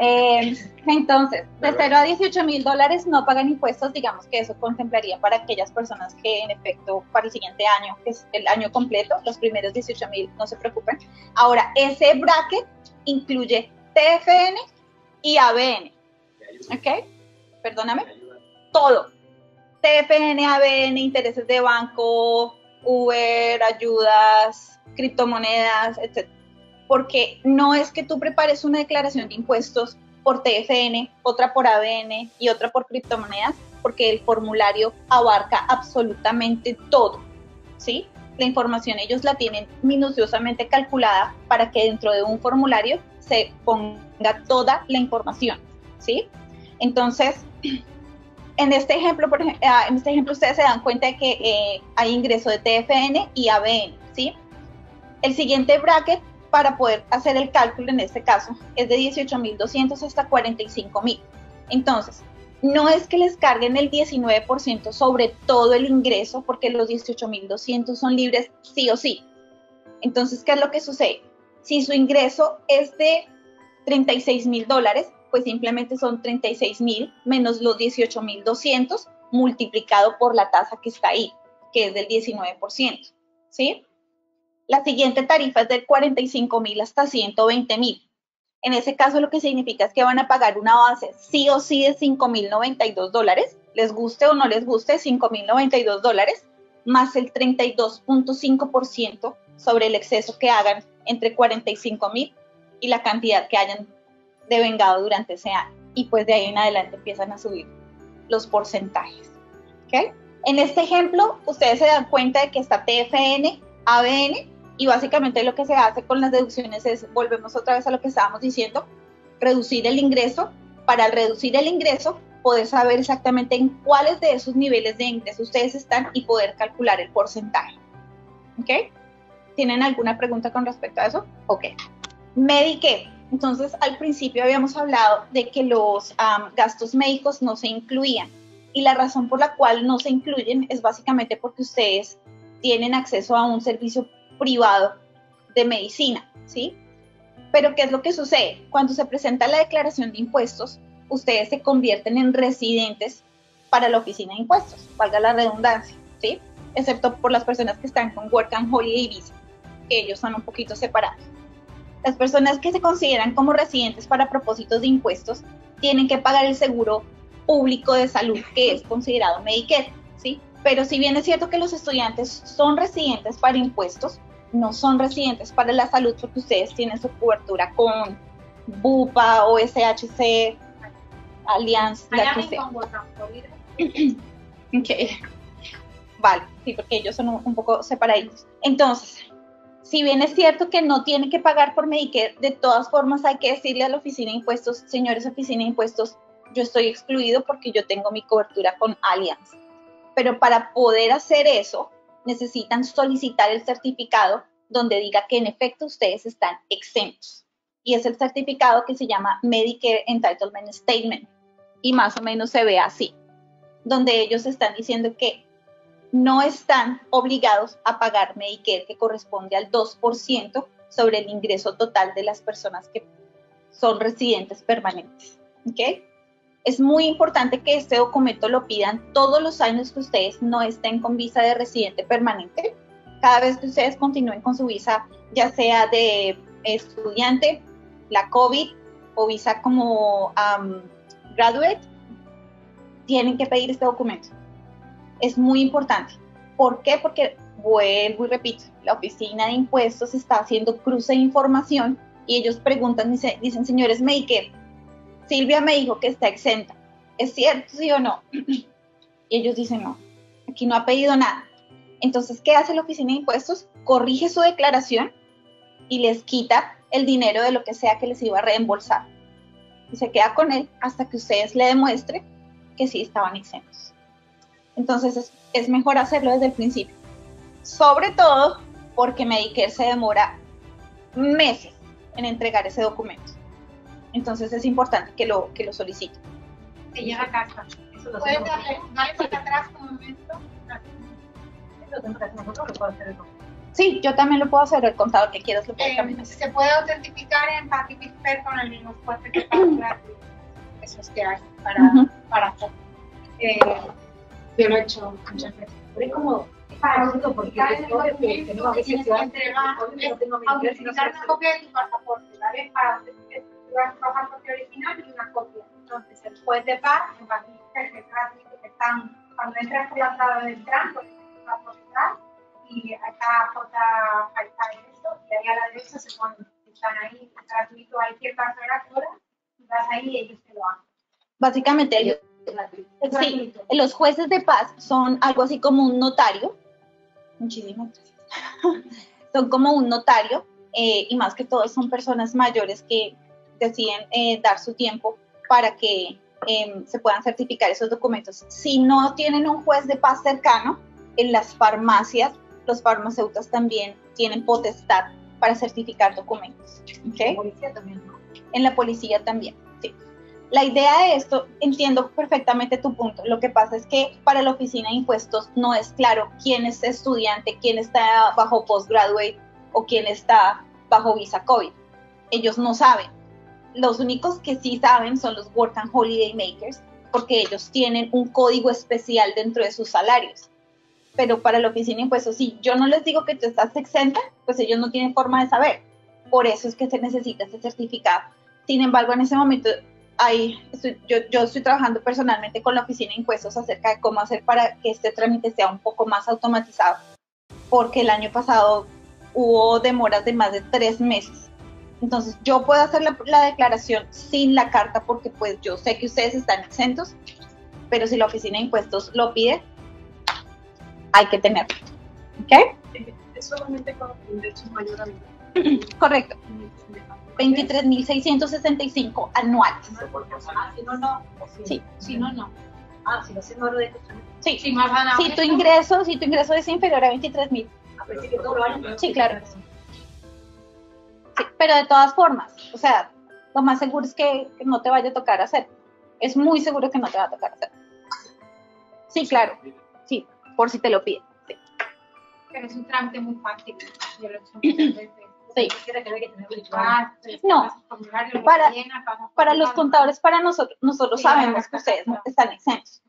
Entonces, de 0 a 18 mil dólares no pagan impuestos, digamos que eso contemplaría para aquellas personas que en efecto para el siguiente año, que es el año completo, los primeros 18 mil, no se preocupen. Ahora, ese bracket incluye TFN y ABN. ¿Ok? Perdóname. Todo. TFN, ABN, intereses de banco, Uber, ayudas, criptomonedas, etc. Porque no es que tú prepares una declaración de impuestos por TFN, otra por ABN y otra por criptomonedas, porque el formulario abarca absolutamente todo, ¿sí? La información ellos la tienen minuciosamente calculada para que dentro de un formulario se ponga toda la información, ¿sí? Entonces, en este ejemplo ustedes se dan cuenta de que hay ingreso de TFN y ABN, ¿sí? El siguiente bracket para poder hacer el cálculo en este caso es de 18.200 hasta 45.000. Entonces, no es que les carguen el 19% sobre todo el ingreso, porque los 18.200 son libres sí o sí. Entonces, ¿qué es lo que sucede? Si su ingreso es de 36.000 dólares, pues simplemente son 36.000 menos los 18.200 multiplicado por la tasa que está ahí, que es del 19%, ¿sí? La siguiente tarifa es del 45.000 hasta 120.000. En ese caso lo que significa es que van a pagar una base sí o sí de 5.092 dólares, les guste o no les guste, 5.092 dólares, más el 32.5% sobre el exceso que hagan entre 45.000 y la cantidad que hayan devengado durante ese año. Y pues de ahí en adelante empiezan a subir los porcentajes. ¿Okay? En este ejemplo, ustedes se dan cuenta de que está TFN, ABN, y básicamente lo que se hace con las deducciones es, volvemos otra vez a lo que estábamos diciendo, reducir el ingreso. Para reducir el ingreso, poder saber exactamente en cuáles de esos niveles de ingreso ustedes están y poder calcular el porcentaje. ¿Ok? ¿Tienen alguna pregunta con respecto a eso? Ok. Medicare. Entonces, al principio habíamos hablado de que los gastos médicos no se incluían, y la razón por la cual no se incluyen es básicamente porque ustedes tienen acceso a un servicio privado de medicina, ¿sí? Pero ¿qué es lo que sucede? Cuando se presenta la declaración de impuestos, ustedes se convierten en residentes para la oficina de impuestos, valga la redundancia, ¿sí? Excepto por las personas que están con Work and Holiday Visa, que ellos son un poquito separados. Las personas que se consideran como residentes para propósitos de impuestos tienen que pagar el seguro público de salud, que es considerado Medicare, ¿sí? Pero si bien es cierto que los estudiantes son residentes para impuestos, no son residentes para la salud porque ustedes tienen su cobertura con Bupa, OSHC, Allianz, la que sea. Okay. Vale, sí, porque ellos son un poco separaditos. Entonces, si bien es cierto que no tienen que pagar por Medicare, de todas formas hay que decirle a la oficina de impuestos, señores oficina de impuestos, yo estoy excluido porque yo tengo mi cobertura con Allianz. Pero para poder hacer eso, necesitan solicitar el certificado donde diga que en efecto ustedes están exentos. Y es el certificado que se llama Medicare Entitlement Statement. Y más o menos se ve así, donde ellos están diciendo que no están obligados a pagar Medicare, que corresponde al 2% sobre el ingreso total de las personas que son residentes permanentes. ¿Ok? Es muy importante que este documento lo pidan todos los años que ustedes no estén con visa de residente permanente. Cada vez que ustedes continúen con su visa, ya sea de estudiante, la COVID o visa como graduate, tienen que pedir este documento. Es muy importante. ¿Por qué? Porque, vuelvo y repito, la oficina de impuestos está haciendo cruce de información y ellos preguntan, dicen, señores, me dediqué. Silvia me dijo que está exenta. ¿Es cierto, sí o no? Y ellos dicen, no, aquí no ha pedido nada. Entonces, ¿qué hace la Oficina de Impuestos? Corrige su declaración y les quita el dinero de lo que sea que les iba a reembolsar. Y se queda con él hasta que ustedes le demuestren que sí estaban exentos. Entonces, es mejor hacerlo desde el principio. Sobre todo porque Medicare se demora meses en entregar ese documento. Entonces, es importante que lo solicite. Se llega a casa. ¿Puedes darle para atrás un momento? Sí, yo también lo puedo hacer, el contador que quieras lo puede cambiar. Se puede autentificar en PatiPisper con el mismo fuerte que eso es que hay para hacer. Yo lo he hecho muchas veces. Pero es como paradójico porque tenemos que tengo autentificar una copia de tu pasaporte, ¿vale? Para que tú hagas un pasaporte original y una copia. Entonces, el juez de paz, en PatiPisper, que están, cuando entras por la entrada del tram, y acá falta esto, y ahí a la derecha se ponen, están ahí, gratuito, hay que pasar horas, y vas ahí y ellos te lo hacen. Básicamente, sí, los jueces de paz son algo así como un notario, muchísimas gracias, son como un notario, y más que todo son personas mayores que deciden dar su tiempo para que se puedan certificar esos documentos. Si no tienen un juez de paz cercano, en las farmacias, los farmacéuticos también tienen potestad para certificar documentos. ¿Okay? En la policía también, ¿no? En la policía también, sí. La idea de esto, entiendo perfectamente tu punto. Lo que pasa es que para la Oficina de Impuestos no es claro quién es estudiante, quién está bajo postgraduate o quién está bajo visa COVID. Ellos no saben. Los únicos que sí saben son los Work and Holiday Makers, porque ellos tienen un código especial dentro de sus salarios. Pero para la Oficina de Impuestos, si yo no les digo que tú estás exenta, pues ellos no tienen forma de saber. Por eso es que se necesita ese certificado. Sin embargo, en ese momento, yo estoy trabajando personalmente con la Oficina de Impuestos acerca de cómo hacer para que este trámite sea un poco más automatizado, porque el año pasado hubo demoras de más de 3 meses. Entonces, yo puedo hacer la declaración sin la carta porque pues yo sé que ustedes están exentos, pero si la Oficina de Impuestos lo pide, hay que tenerlo, ¿ok? Es solamente con ingresos mayores a 23.000. Correcto. 23.665 anuales. Si no, no. Sí. Si no, no. Ah, si no, si no lo de... Sí. Si más van a... Si tu ingreso es inferior a 23.000. Ah, pero sí que todo lo van a... Sí, claro. Sí, pero de todas formas, o sea, lo más seguro es que no te vaya a tocar hacer. Es muy seguro que no te va a tocar hacer. Sí, claro. Sí. Por si te lo piden. Sí. Pero es un trámite muy fácil. Yo lo he hecho muchas veces. Sí. No, para los contadores, para nosotros sí, sabemos que ustedes no están exentos.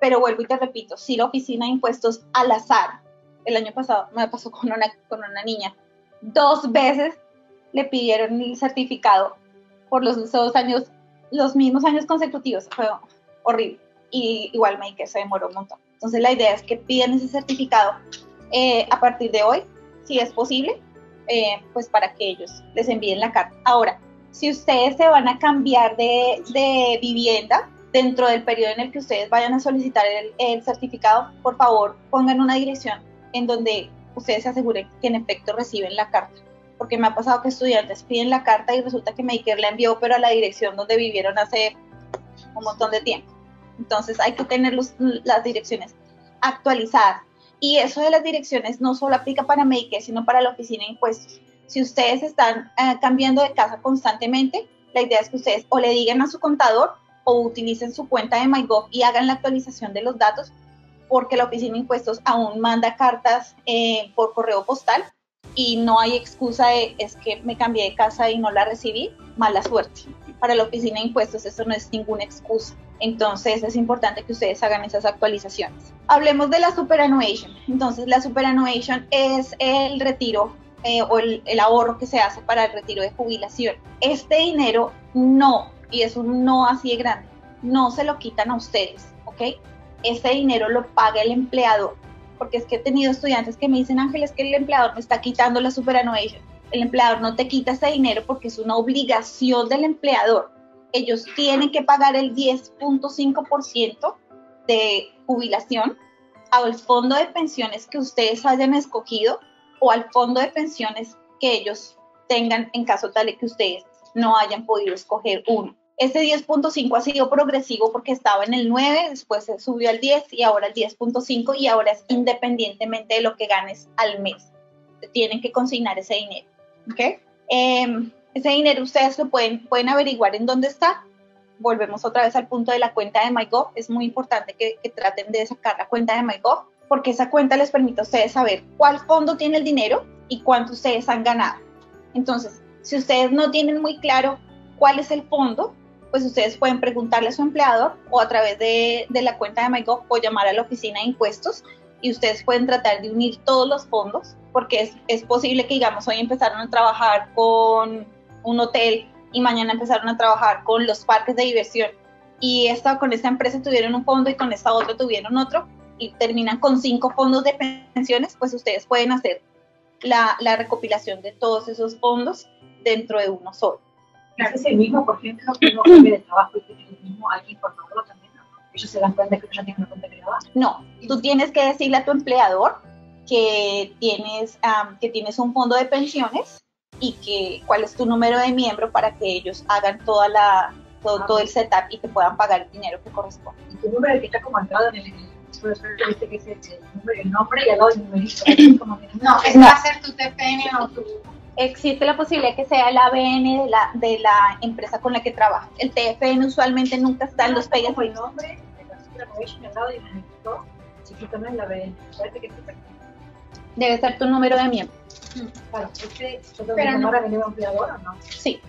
Pero vuelvo y te repito, si la Oficina de Impuestos al azar, el año pasado me pasó con una niña, 2 veces le pidieron el certificado por los mismos años consecutivos. Fue horrible. Y igual Medicare se demoró un montón. Entonces la idea es que pidan ese certificado a partir de hoy, si es posible, pues para que ellos les envíen la carta. Ahora, si ustedes se van a cambiar de vivienda dentro del periodo en el que ustedes vayan a solicitar el certificado, por favor pongan una dirección en donde ustedes se aseguren que en efecto reciben la carta. Porque me ha pasado que estudiantes piden la carta y resulta que Medicare la envió, pero a la dirección donde vivieron hace un montón de tiempo. Entonces hay que tener las direcciones actualizadas. Y eso de las direcciones no solo aplica para Medicare, sino para la Oficina de Impuestos. Si ustedes están cambiando de casa constantemente, la idea es que ustedes o le digan a su contador o utilicen su cuenta de MyGov y hagan la actualización de los datos, porque la Oficina de Impuestos aún manda cartas por correo postal y no hay excusa de es que me cambié de casa y no la recibí, mala suerte. Para la Oficina de Impuestos eso no es ninguna excusa. Entonces es importante que ustedes hagan esas actualizaciones. Hablemos de la superannuation. Entonces la superannuation es el retiro o el ahorro que se hace para el retiro de jubilación. Este dinero no, y es un no así de grande, no se lo quitan a ustedes, ¿ok? Este dinero lo paga el empleador, porque es que he tenido estudiantes que me dicen, Ángela, es que el empleador me está quitando la superannuation. el empleador no te quita ese dinero porque es una obligación del empleador. Ellos tienen que pagar el 10.5% de jubilación al fondo de pensiones que ustedes hayan escogido o al fondo de pensiones que ellos tengan en caso tal de que ustedes no hayan podido escoger uno. Ese 10.5 ha sido progresivo porque estaba en el 9, después se subió al 10 y ahora al 10.5 y ahora es independientemente de lo que ganes al mes. Tienen que consignar ese dinero. ¿Okay? Ese dinero ustedes lo pueden averiguar en dónde está. Volvemos otra vez al punto de la cuenta de MyGov. Es muy importante que traten de sacar la cuenta de MyGov porque esa cuenta les permite a ustedes saber cuál fondo tiene el dinero y cuánto ustedes han ganado. Entonces, si ustedes no tienen muy claro cuál es el fondo, pues ustedes pueden preguntarle a su empleador o a través de la cuenta de MyGov o llamar a la oficina de impuestos y ustedes pueden tratar de unir todos los fondos porque es posible que, digamos, hoy empezaron a trabajar con un hotel y mañana empezaron a trabajar con los parques de diversión y con esta empresa tuvieron un fondo y con esta otra tuvieron otro y terminan con 5 fondos de pensiones, pues ustedes pueden hacer la recopilación de todos esos fondos dentro de uno solo. Es el mismo, por ejemplo, que uno cambia de trabajo y tiene el mismo alguien formador también, ¿no? ¿Ellos se dan cuenta que ya tienen una cuenta creada? No, tú tienes que decirle a tu empleador que tienes un fondo de pensiones y cuál es tu número de miembro para que ellos hagan todo el setup y te puedan pagar el dinero que corresponde. ¿Y tu número que está como entrado en el nombre y al lado del numerito? No, ese va a ser tu TPN o tu... Existe la posibilidad que sea el ABN de la empresa con la que trabaja. El TFN usualmente nunca está en los pegas. El nombre debe ser tu número de miembro. Claro, pero no. ¿Empleador o no? Sí.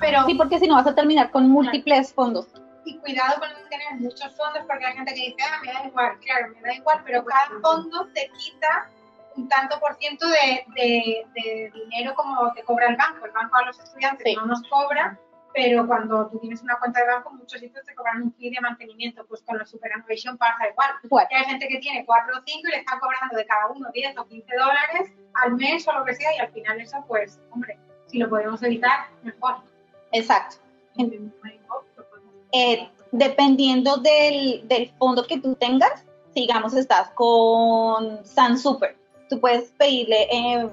Pero, sí, porque si no vas a terminar con múltiples fondos. Y cuidado con tener muchos fondos, porque hay gente que dice, me da igual, claro, me da igual, pero cada fondo te quita un tanto por ciento de dinero como te cobra el banco a los estudiantes sí. No nos cobra, pero cuando tú tienes una cuenta de banco, muchos sitios te cobran un fee de mantenimiento, pues con la superannuation pasa igual. Bueno. Hay gente que tiene 4 o 5 y le están cobrando de cada uno 10 o 15 dólares al mes o lo que sea, y al final eso, pues, hombre, si lo podemos evitar, mejor. Exacto. Dependiendo del fondo que tú tengas, digamos, estás con Sunsuper. Tú puedes pedirle,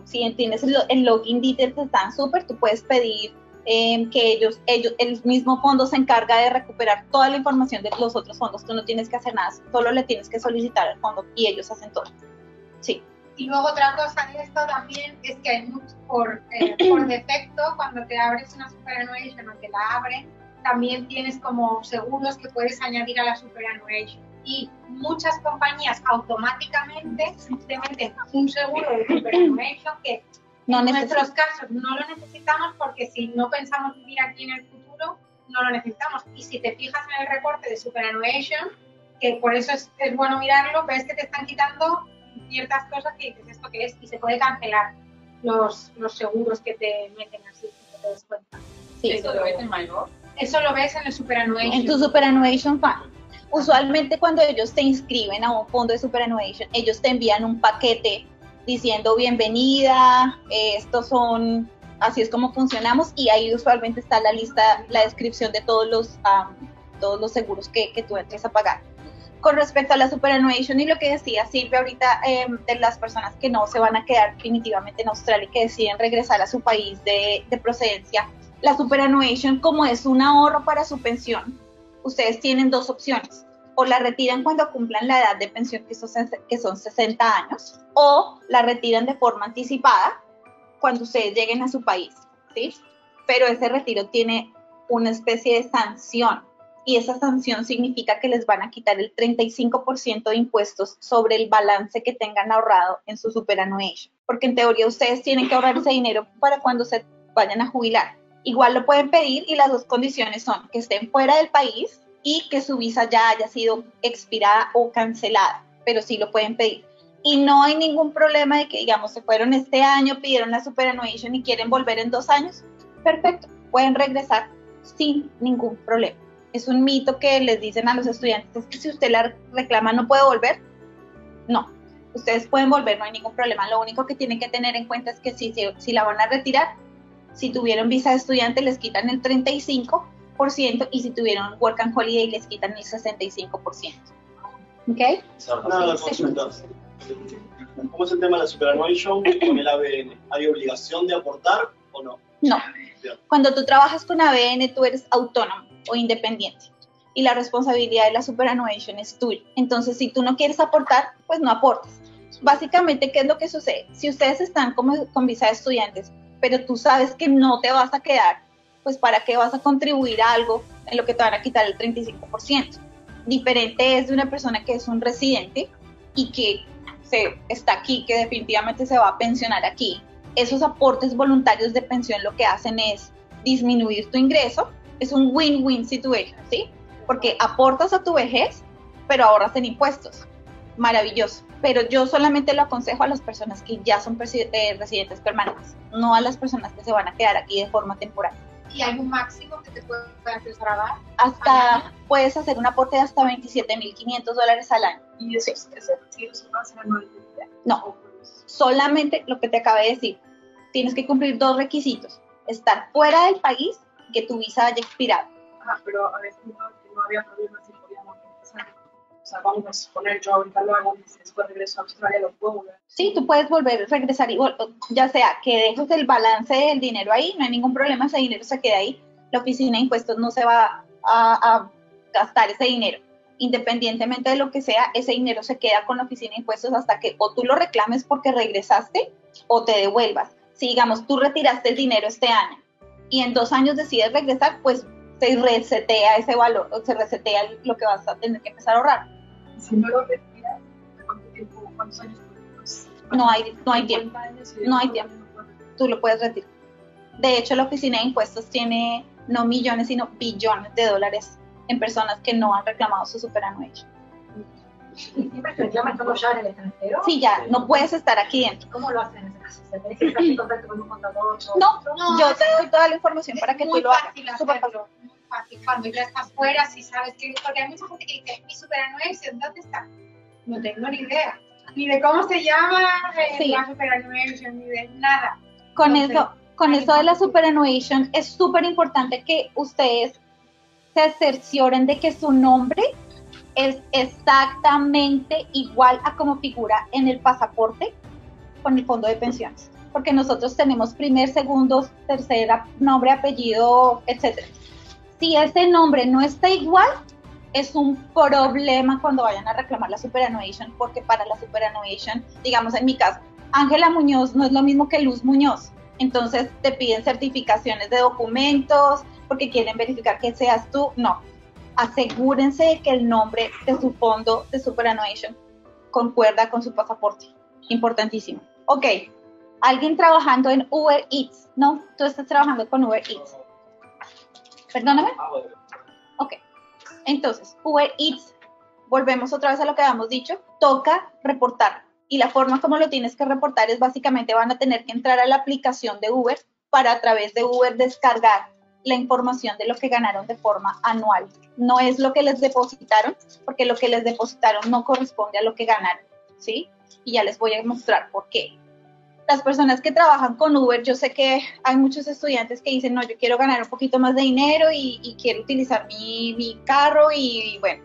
si tienes el login details de Sunsuper, tú puedes pedir que el mismo fondo se encarga de recuperar toda la información de los otros fondos. Tú no tienes que hacer nada, solo le tienes que solicitar al fondo y ellos hacen todo. Sí. Y luego otra cosa de esto también es que hay mucho por defecto, cuando te abres una superannuation o te la abren, también tienes como seguros que puedes añadir a la superannuation. Y muchas compañías automáticamente te meten un seguro de superannuation que no en nuestros casos no lo necesitamos porque si no pensamos vivir aquí en el futuro, no lo necesitamos. Y si te fijas en el reporte de superannuation, que por eso es bueno mirarlo, ves que te están quitando ciertas cosas que dices esto que es y se puede cancelar los seguros que te meten así, que te des cuenta. Sí, ¿eso lo ves en MyGov? Eso lo ves en el superannuation. En tu superannuation fund. Usualmente cuando ellos te inscriben a un fondo de superannuation, ellos te envían un paquete diciendo bienvenida, así es como funcionamos, y ahí usualmente está la lista, la descripción de todos los seguros que tú entres a pagar. Con respecto a la superannuation y lo que decía Silvia ahorita de las personas que no se van a quedar definitivamente en Australia y que deciden regresar a su país de procedencia, la superannuation como es un ahorro para su pensión, ustedes tienen dos opciones, o la retiran cuando cumplan la edad de pensión, que son 60 años, o la retiran de forma anticipada cuando ustedes lleguen a su país, ¿sí? Pero ese retiro tiene una especie de sanción, y esa sanción significa que les van a quitar el 35% de impuestos sobre el balance que tengan ahorrado en su superannuation, porque en teoría ustedes tienen que ahorrar ese dinero para cuando se vayan a jubilar. Igual lo pueden pedir y las dos condiciones son que estén fuera del país y que su visa ya haya sido expirada o cancelada, pero sí lo pueden pedir. Y no hay ningún problema de que, digamos, se fueron este año, pidieron la superannuation y quieren volver en 2 años, perfecto, pueden regresar sin ningún problema. Es un mito que les dicen a los estudiantes, es que si usted la reclama no puede volver, no. ustedes pueden volver, no hay ningún problema. Lo único que tienen que tener en cuenta es que si la van a retirar, si tuvieron visa de estudiante les quitan el 35% y si tuvieron work and holiday les quitan el 65%. ¿Ok? ¿Cómo es el tema de la superannuation con el ABN? ¿Hay obligación de aportar o no? No. Cuando tú trabajas con ABN, tú eres autónomo o independiente. Y la responsabilidad de la superannuation es tuya. Entonces, si tú no quieres aportar, pues no aportas. Básicamente, ¿qué es lo que sucede? Si ustedes están con visa de estudiantes, pero tú sabes que no te vas a quedar, pues ¿para qué vas a contribuir a algo en lo que te van a quitar el 35%? Diferente es de una persona que es un residente y que está aquí, que definitivamente se va a pensionar aquí. Esos aportes voluntarios de pensión lo que hacen es disminuir tu ingreso. Es un win-win situation, ¿sí? Porque aportas a tu vejez, pero ahorras en impuestos. Maravilloso. Pero yo solamente lo aconsejo a las personas que ya son residentes permanentes, no a las personas que se van a quedar aquí de forma temporal. ¿Y hay un máximo que te pueden empezar a dar? Puedes hacer un aporte de hasta $27,500 al año. ¿Y eso es efectivo? No, solamente lo que te acabé de decir. Tienes que cumplir dos requisitos. Estar fuera del país y que tu visa haya expirado. Ah, pero a veces no había problemas si podíamos empezar. O sea, vamos a suponer, yo ahorita lo hago, después regreso a Australia, lo puedo volver. Sí, tú puedes volver, regresar y ya sea que dejes el balance del dinero ahí, no hay ningún problema, ese dinero se queda ahí. La oficina de impuestos no se va a gastar ese dinero. Independientemente de lo que sea, ese dinero se queda con la oficina de impuestos hasta que o tú lo reclames porque regresaste o te devuelvas. Si, digamos, tú retiraste el dinero este año y en 2 años decides regresar, pues se resetea ese valor, o se resetea lo que vas a tener que empezar a ahorrar. Si no lo retiras, ¿cuánto tiempo, cuántos años? No hay tiempo. Tú lo puedes retirar. De hecho, la oficina de impuestos tiene no millones, sino billones de dólares en personas que no han reclamado su superannuation. ¿Y siempre se reclama todo ya en el extranjero? Sí, ya, no puedes estar aquí dentro. ¿Cómo lo hacen en ese caso? ¿Se tenés que estar en contacto con un contador? No, yo te doy toda la información para que tú lo hagas. Es muy fácil. Cuando ya estás fuera, si sabes que... Porque hay mucha gente que dice, mi superannuation, ¿dónde está? No tengo ni idea. Ni de cómo se llama la superannuation, ni de nada. Con eso de la superannuation, es súper importante que ustedes se cercioren de que su nombre es exactamente igual a como figura en el pasaporte con el fondo de pensiones, porque nosotros tenemos primer, segundo, tercer nombre, apellido, etcétera. Si ese nombre no está igual, es un problema cuando vayan a reclamar la superannuation, porque para la superannuation, digamos en mi caso, Ángela Muñoz no es lo mismo que Luz Muñoz, entonces te piden certificaciones de documentos, porque quieren verificar que seas tú. No, asegúrense de que el nombre de su fondo de superannuation concuerda con su pasaporte. Importantísimo. Ok, alguien trabajando en Uber Eats, ¿no? Tú estás trabajando con Uber Eats. Perdóname. Ok, entonces, Uber Eats, volvemos otra vez a lo que habíamos dicho, toca reportar. Y la forma como lo tienes que reportar es básicamente van a tener que entrar a la aplicación de Uber para a través de Uber descargar la información de lo que ganaron de forma anual. No es lo que les depositaron, porque lo que les depositaron no corresponde a lo que ganaron, ¿sí? Y ya les voy a mostrar por qué. Las personas que trabajan con Uber, yo sé que hay muchos estudiantes que dicen, no, yo quiero ganar un poquito más de dinero y quiero utilizar mi carro y bueno,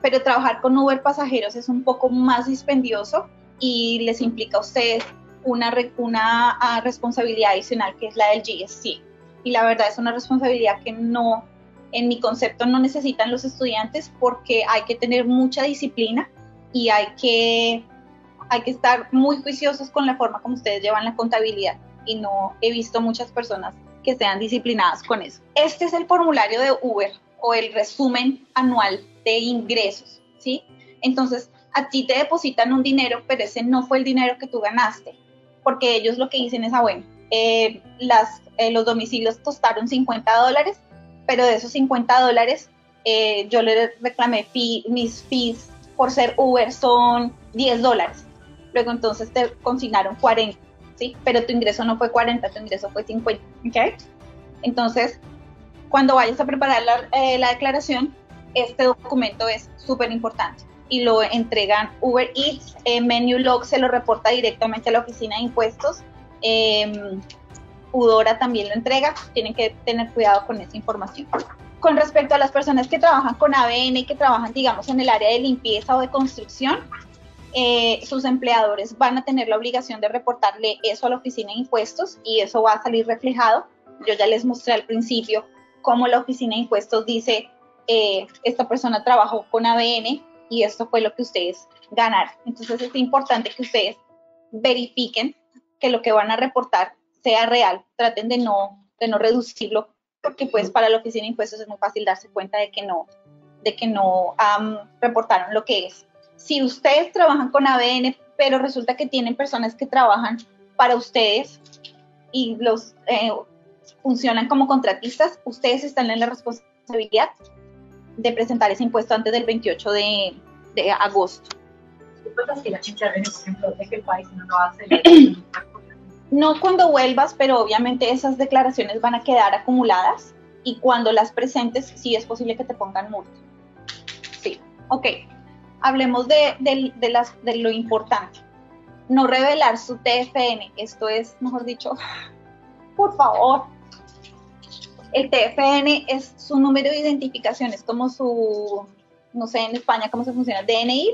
pero trabajar con Uber pasajeros es un poco más dispendioso y les implica a ustedes una responsabilidad adicional que es la del GST. Y la verdad es una responsabilidad que no, en mi concepto, no necesitan los estudiantes porque hay que tener mucha disciplina y hay que estar muy juiciosos con la forma como ustedes llevan la contabilidad y no he visto muchas personas que sean disciplinadas con eso. Este es el formulario de Uber o el resumen anual de ingresos, ¿sí? Entonces, a ti te depositan un dinero, pero ese no fue el dinero que tú ganaste porque ellos lo que dicen es, los domicilios costaron $50, pero de esos $50 yo le reclamé mis fees por ser Uber son $10. Luego entonces te consignaron 40, ¿sí? Pero tu ingreso no fue 40, tu ingreso fue 50, ¿ok? Entonces, cuando vayas a preparar la declaración, este documento es súper importante. y lo entregan Uber Eats. Menu Log se lo reporta directamente a la oficina de impuestos. Udora también lo entrega. Tienen que tener cuidado con esa información. Con respecto a las personas que trabajan con ABN, que trabajan, digamos, en el área de limpieza o de construcción, sus empleadores van a tener la obligación de reportarle eso a la oficina de impuestos y eso va a salir reflejado. Yo ya les mostré al principio cómo la oficina de impuestos dice, esta persona trabajó con ABN y esto fue lo que ustedes ganaron. Entonces es importante que ustedes verifiquen que lo que van a reportar sea real. Traten de no reducirlo, porque pues para la oficina de impuestos es muy fácil darse cuenta de que no reportaron lo que es. Si ustedes trabajan con ABN, pero resulta que tienen personas que trabajan para ustedes y los funcionan como contratistas, ustedes están en la responsabilidad de presentar ese impuesto antes del 28 de agosto. ¿Qué pasa si la chicharra, por ejemplo, de qué país no lo hace? No cuando vuelvas, pero obviamente esas declaraciones van a quedar acumuladas y cuando las presentes sí es posible que te pongan multa. Sí, ok. Hablemos de lo importante. No revelar su TFN. Esto es, mejor dicho, por favor. El TFN es su número de identificación, es como su, no sé en España cómo se funciona, ¿DNI?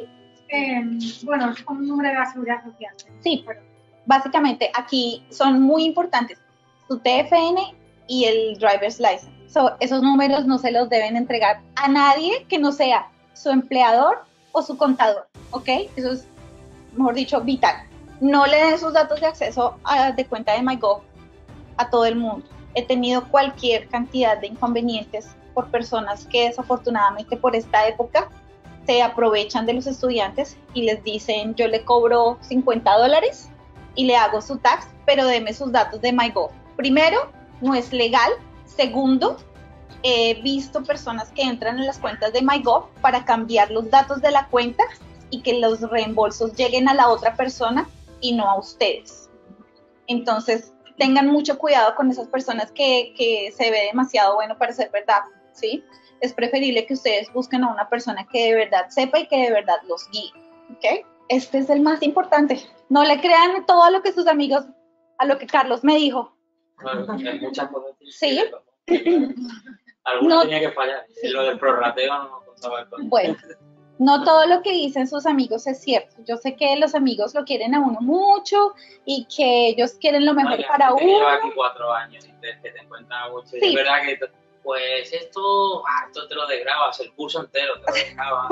Bueno, es como un número de la seguridad social. Sí, pero básicamente aquí son muy importantes su TFN y el driver's license. Esos números no se los deben entregar a nadie que no sea su empleador o su contador, ¿ok? Eso es, mejor dicho, vital. No le den sus datos de acceso de cuenta de MyGov a todo el mundo. He tenido cualquier cantidad de inconvenientes por personas que desafortunadamente por esta época se aprovechan de los estudiantes y les dicen, yo le cobro $50 y le hago su tax, pero deme sus datos de MyGov. Primero, no es legal. Segundo, he visto personas que entran en las cuentas de MyGov para cambiar los datos de la cuenta y que los reembolsos lleguen a la otra persona y no a ustedes. Entonces, tengan mucho cuidado con esas personas que se ve demasiado bueno para ser verdad, ¿sí? Es preferible que ustedes busquen a una persona que de verdad sepa y que de verdad los guíe, ¿ok? Este es el más importante. No le crean todo lo que sus amigos, a lo que Carlos me dijo. Claro, hay muchas cosas. Sí. Alguno tenía que fallar. Sí. Lo del prorrateo no contaba el todo. Bueno, no todo lo que dicen sus amigos es cierto. Yo sé que los amigos lo quieren a uno mucho y que ellos quieren lo mejor para uno. Yo aquí 4 años y que te encuentran mucho. Sí. Es verdad que pues esto te lo desgrabas, el curso entero te lo desgrabas.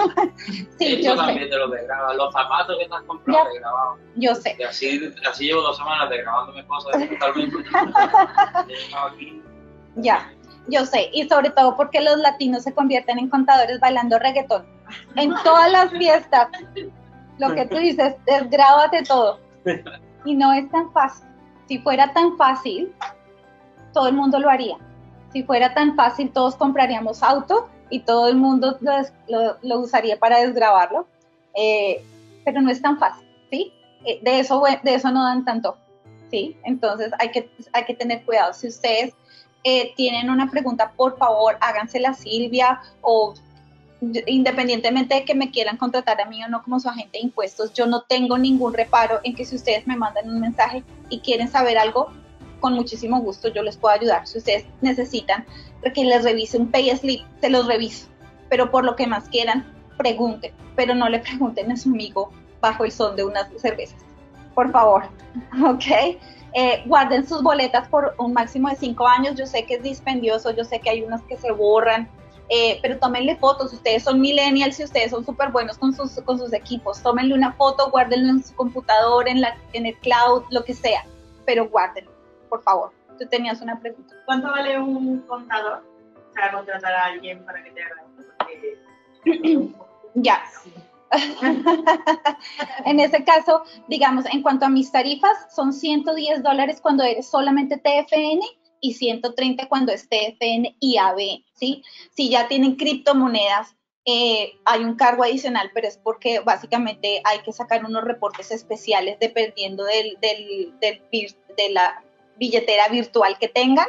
Sí, esto también sé. Te lo desgrabas. Los zapatos que te has comprado te desgrabas. Yo sé. Y así llevo 2 semanas desgrabándome cosas. Ya, yo sé. Y sobre todo porque los latinos se convierten en contadores bailando reggaetón. En todas las fiestas, lo que tú dices, desgrábate todo. Y no es tan fácil. Si fuera tan fácil, todo el mundo lo haría. Si fuera tan fácil, todos compraríamos auto y todo el mundo lo usaría para desgrabarlo. Pero no es tan fácil, ¿sí? De eso no dan tanto, ¿sí? Entonces hay que tener cuidado. Si ustedes tienen una pregunta, por favor, hágansela a Silvia o... Independientemente de que me quieran contratar a mí o no como su agente de impuestos, yo no tengo ningún reparo en que si ustedes me mandan un mensaje y quieren saber algo, con muchísimo gusto yo les puedo ayudar. Si ustedes necesitan que les revise un pay slip, se los reviso, pero por lo que más quieran, pregunten, pero no le pregunten a su amigo bajo el son de unas cervezas, por favor, ¿ok? Guarden sus boletas por un máximo de 5 años, yo sé que es dispendioso, yo sé que hay unas que se borran, pero tómenle fotos. Ustedes son millennials y ustedes son súper buenos con sus equipos. Tómenle una foto, guárdenlo en su computador, en el cloud, lo que sea, pero guárdenlo, por favor. Tú tenías una pregunta. ¿Cuánto vale un contador? O sea, contratar a alguien para que te haga esto. Ya. En ese caso, digamos, en cuanto a mis tarifas, son $110 cuando eres solamente TFN y 130 cuando es TFN y ABN, ¿sí? Si ya tienen criptomonedas, hay un cargo adicional, pero es porque básicamente hay que sacar unos reportes especiales dependiendo de la billetera virtual que tengan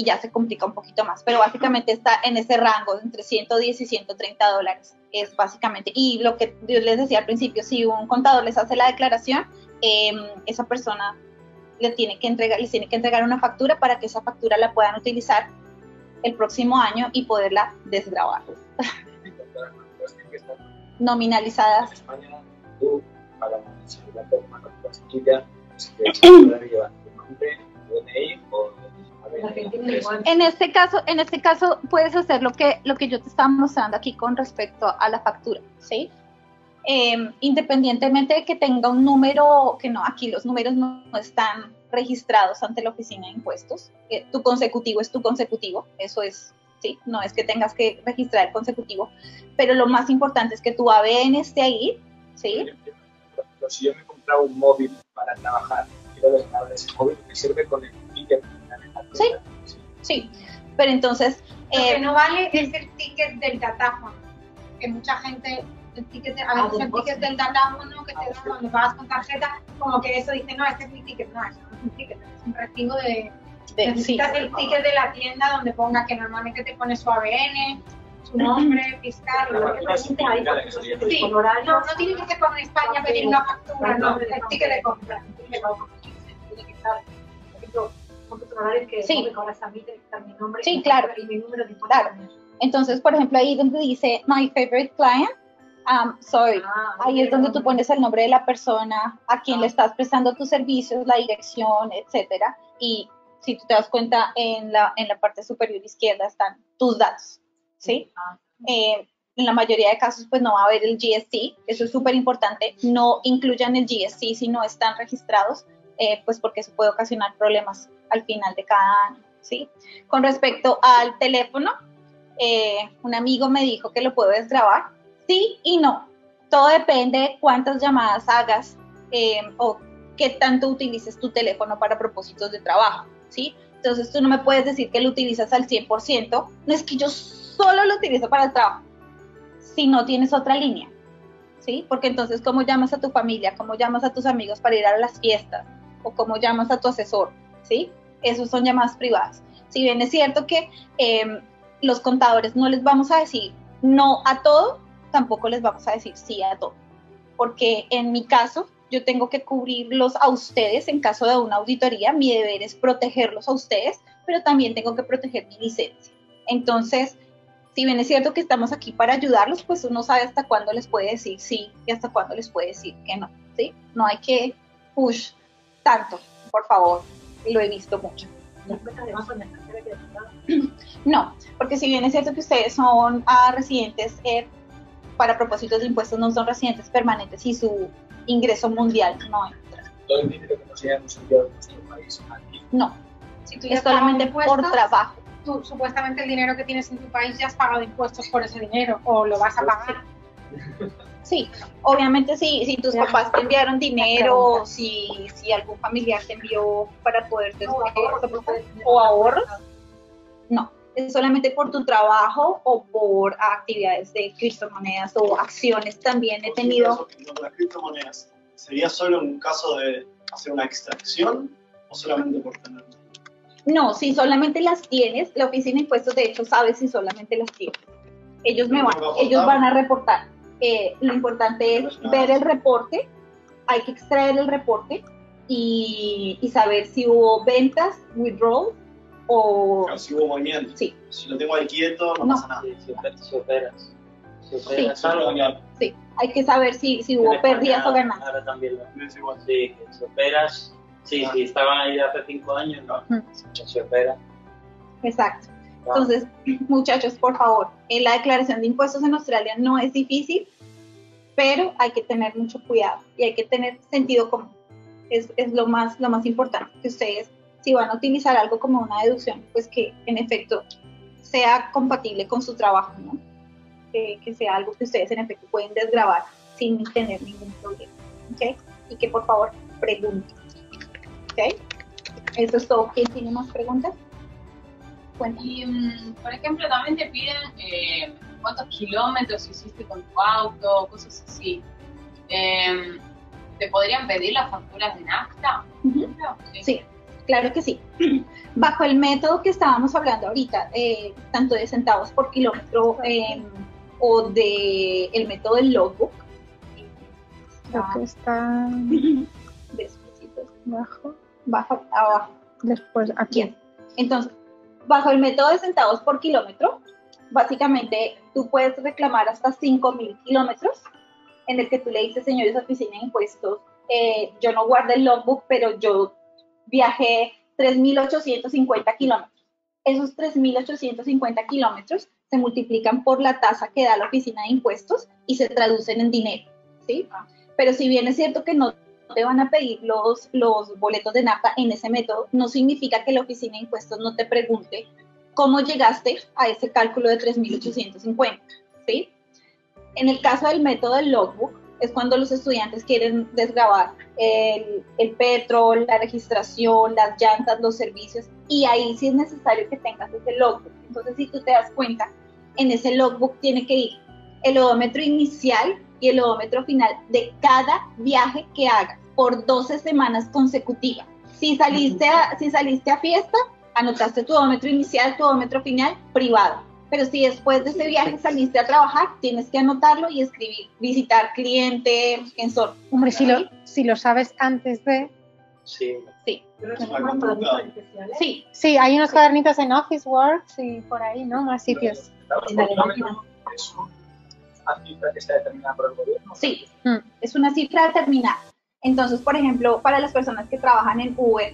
y ya se complica un poquito más, pero básicamente está en ese rango, entre 110 y 130 dólares, es básicamente, y lo que yo les decía al principio, si un contador les hace la declaración, esa persona les tiene que entregar una factura para que esa factura la puedan utilizar el próximo año y poderla desgravar. Nominalizadas. En España, tú, a la municipalidad autónoma de Castilla, llevar tu nombre, DNI o... En este caso puedes hacer lo que yo te estaba mostrando aquí con respecto a la factura, ¿sí? Independientemente de que tenga un número, que no, aquí los números no están registrados ante la oficina de impuestos, tu consecutivo es tu consecutivo, eso es, ¿sí? No es que tengas que registrar el consecutivo, pero lo más importante es que tu ABN esté ahí, ¿sí? Si yo me compraba un móvil para trabajar, quiero descargar ese móvil, me sirve con el ticket. Sí, sí, pero entonces... lo que no vale es el ticket del datáfono, que mucha gente... El ticket del datáfono que te dan cuando pagas con tarjeta, como que eso dice, no, este es mi ticket, no, eso no es un ticket, es un recibo de... necesitas el ticket de la tienda donde ponga que normalmente te pone su ABN, su nombre fiscal, lo que sí, no tiene que ser con España pedir una factura, no, el ticket de compra. Sí, claro. Entonces, por ejemplo, ahí donde dice My Favorite Client, sorry, ahí es donde tú pones el nombre de la persona, a quien le estás prestando tus servicios, la dirección, etcétera. Y si tú te das cuenta, en la parte superior izquierda están tus datos, ¿sí? En la mayoría de casos, pues no va a haber el GST, eso es súper importante, no incluyan el GST si no están registrados, pues porque eso puede ocasionar problemas al final de cada año, ¿sí? Con respecto al teléfono, un amigo me dijo que lo puedo desgravar, sí y no, todo depende de cuántas llamadas hagas o qué tanto utilices tu teléfono para propósitos de trabajo, ¿sí? Entonces tú no me puedes decir que lo utilizas al 100%, no es que yo solo lo utilizo para el trabajo, si no tienes otra línea, ¿sí? Porque entonces, ¿cómo llamas a tu familia? ¿Cómo llamas a tus amigos para ir a las fiestas? ¿O cómo llamas a tu asesor? ¿Sí? Esos son llamadas privadas. Si bien es cierto que los contadores no les vamos a decir no a todo, tampoco les vamos a decir sí a todo. Porque en mi caso, yo tengo que cubrirlos a ustedes en caso de una auditoría. Mi deber es protegerlos a ustedes, pero también tengo que proteger mi licencia. Entonces, si bien es cierto que estamos aquí para ayudarlos, pues uno sabe hasta cuándo les puede decir sí y hasta cuándo les puede decir que no, ¿sí? No hay que push tanto, por favor. Lo he visto mucho. No, porque si bien es cierto que ustedes son residentes, para propósitos de impuestos no son residentes permanentes y su ingreso mundial no entra. Todo el dinero que nos llega a nuestro país aquí. No, si tú ya es solamente por trabajo. Tú, supuestamente el dinero que tienes en tu país ya has pagado impuestos por ese dinero o lo vas a pagar. Sí, obviamente si tus papás te enviaron dinero, si algún familiar te envió para poder o ahorros, no, es solamente por tu trabajo o por actividades de criptomonedas o acciones también he tenido. Las criptomonedas, ¿sería solo un caso de hacer una extracción o solamente por tener? No, si solamente las tienes, la oficina de impuestos de hecho sabe si solamente las tienes. Ellos van a reportar. Lo importante es ver el reporte, hay que extraer el reporte y saber si hubo ventas, withdrawal o... Claro, si hubo movimiento. Sí. Si lo tengo ahí quieto, no pasa nada. Si operas. Sí, hay que saber si hubo pérdidas o ganancias. Ahora también si operas, si estaban ahí hace 5 años, no, se opera. Exacto. Entonces, muchachos, por favor, la declaración de impuestos en Australia no es difícil, pero hay que tener mucho cuidado y hay que tener sentido común. Es lo más importante, que ustedes, si van a utilizar algo como una deducción, pues que en efecto sea compatible con su trabajo, ¿no? Que sea algo que ustedes en efecto pueden desgravar sin tener ningún problema, ¿ok? Y que por favor pregunten, ¿ok? Eso es todo. ¿Quién tiene más preguntas? Y, por ejemplo, también te piden cuántos kilómetros hiciste con tu auto, cosas así. ¿Te podrían pedir las facturas de NAFTA? Uh-huh. Sí. Claro que sí. Bajo el método que estábamos hablando ahorita, tanto de centavos por kilómetro o de el método del logbook. Creo que está abajo. Abajo. Después aquí. Bien. Entonces, bajo el método de centavos por kilómetro, básicamente tú puedes reclamar hasta 5.000 kilómetros, en el que tú le dices, señores, oficina de impuestos, yo no guardé el logbook, pero yo viajé 3.850 kilómetros. Esos 3.850 kilómetros se multiplican por la tasa que da la oficina de impuestos y se traducen en dinero, ¿sí? Pero si bien es cierto que no te van a pedir los boletos de nafta en ese método, no significa que la oficina de impuestos no te pregunte cómo llegaste a ese cálculo de 3.850, ¿sí? En el caso del método del logbook, es cuando los estudiantes quieren desgravar el petróleo, la registración, las llantas, los servicios, y ahí sí es necesario que tengas ese logbook. Entonces, si tú te das cuenta, en ese logbook tiene que ir el odómetro inicial y el odómetro final de cada viaje que hagas por 12 semanas consecutivas. Si saliste a fiesta, anotaste tu odómetro inicial, tu odómetro final, privado. Pero si después de ese viaje saliste a trabajar, tienes que anotarlo y escribir, visitar cliente, sensor. Hombre, si lo sabes antes de... Sí. Sí. Sí, sí, hay unos cuadernitos en Officeworks y por ahí, ¿no? Más sitios. Es una cifra que está determinada por el gobierno. Sí, es una cifra determinada. Entonces, por ejemplo, para las personas que trabajan en Uber,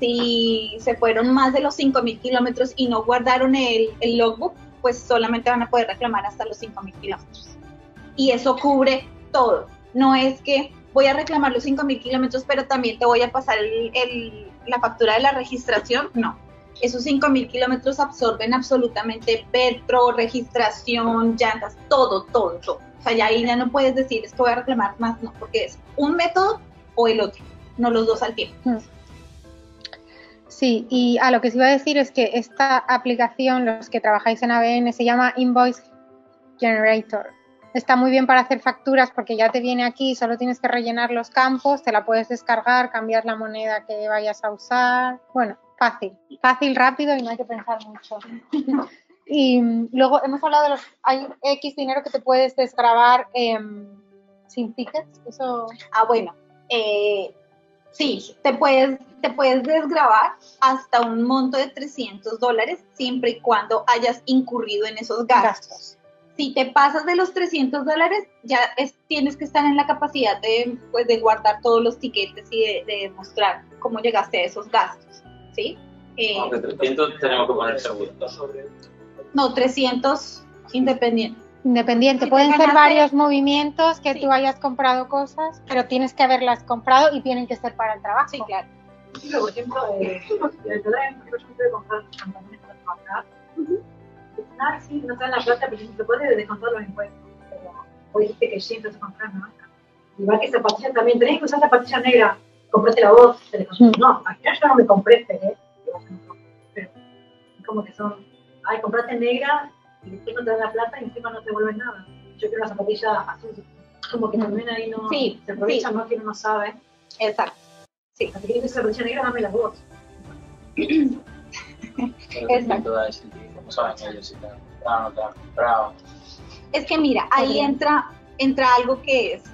si se fueron más de los 5.000 kilómetros y no guardaron el logbook, pues solamente van a poder reclamar hasta los 5.000 kilómetros. Y eso cubre todo. No es que voy a reclamar los 5.000 kilómetros, pero también te voy a pasar la factura de la registración. No. Esos 5.000 kilómetros absorben absolutamente petro, registración, llantas, todo, todo, todo. O sea, ya ahí ya no puedes decir, es que voy a reclamar más, no, porque es un método o el otro, no los dos al tiempo. Sí, y lo que os iba a decir es que esta aplicación, los que trabajáis en ABN, se llama Invoice Generator. Está muy bien para hacer facturas porque ya te viene aquí, solo tienes que rellenar los campos, te la puedes descargar, cambiar la moneda que vayas a usar. Bueno, fácil, rápido y no hay que pensar mucho. Y luego hemos hablado de hay X dinero que te puedes desgravar sin tickets, eso... Ah, bueno, sí, te puedes desgravar hasta un monto de $300 siempre y cuando hayas incurrido en esos gastos. Si te pasas de los $300, ya tienes que estar en la capacidad de guardar todos los tiquetes y de demostrar cómo llegaste a esos gastos, ¿sí? Aunque 300 tenemos que poner seguro. No, 300 independiente. Independiente, si pueden ser varios movimientos que tú hayas comprado cosas, pero tienes que haberlas comprado y tienen que ser para el trabajo. Sí, claro. Sí, pero por ejemplo, yo de comprar campañas para trabajar, nada, sí, no te dan la plata, pero si te puedes descontar los impuestos. Pero hoy dijiste que sí, entonces comprar no basta. Igual que zapatillas también, tenés que usar zapatilla negra, comprate la voz, te descontas. No, al final yo no me compré, pero es como que son, ay, comprate negra, y después no te dan la plata y encima no te devuelven nada. Yo quiero una zapatilla azul, como que también ahí no se aprovechan, ¿no? Que no sabe. Exacto. Sí. Así que esa zapatilla negra, dame las dos. Exacto. Es que mira, ahí entra algo que es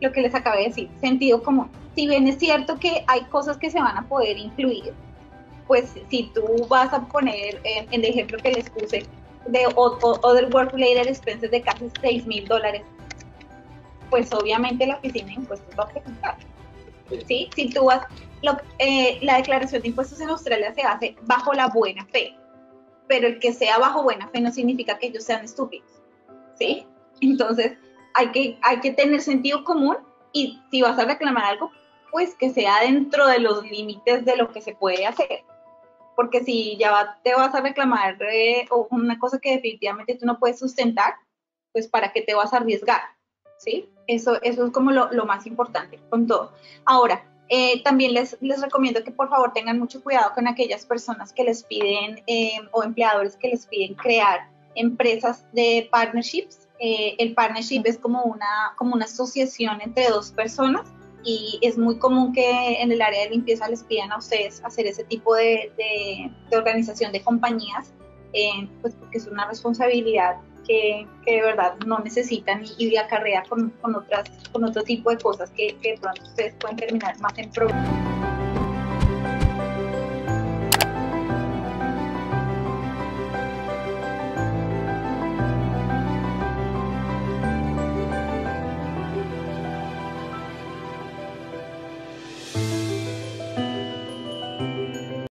lo que les acabé de decir, sentido común. Si bien es cierto que hay cosas que se van a poder incluir, pues si tú vas a poner en el ejemplo que les puse de other work-related expenses de casi $6.000, pues obviamente la oficina de impuestos va a preguntar. ¿Sí? Si tú vas, la declaración de impuestos en Australia se hace bajo la buena fe, pero el que sea bajo buena fe no significa que ellos sean estúpidos, ¿sí? Entonces hay que tener sentido común y si vas a reclamar algo, pues que sea dentro de los límites de lo que se puede hacer, porque si ya te vas a reclamar una cosa que definitivamente tú no puedes sustentar, pues ¿para qué te vas a arriesgar? ¿Sí? Eso es como lo más importante con todo. Ahora, también les recomiendo que por favor tengan mucho cuidado con aquellas personas que les piden o empleadores que les piden crear empresas de partnerships. El partnership es como una asociación entre dos personas y es muy común que en el área de limpieza les pidan a ustedes hacer ese tipo de organización de compañías, pues porque es una responsabilidad que de verdad no necesitan y acarrea con otro tipo de cosas que de pronto ustedes pueden terminar más en problemas.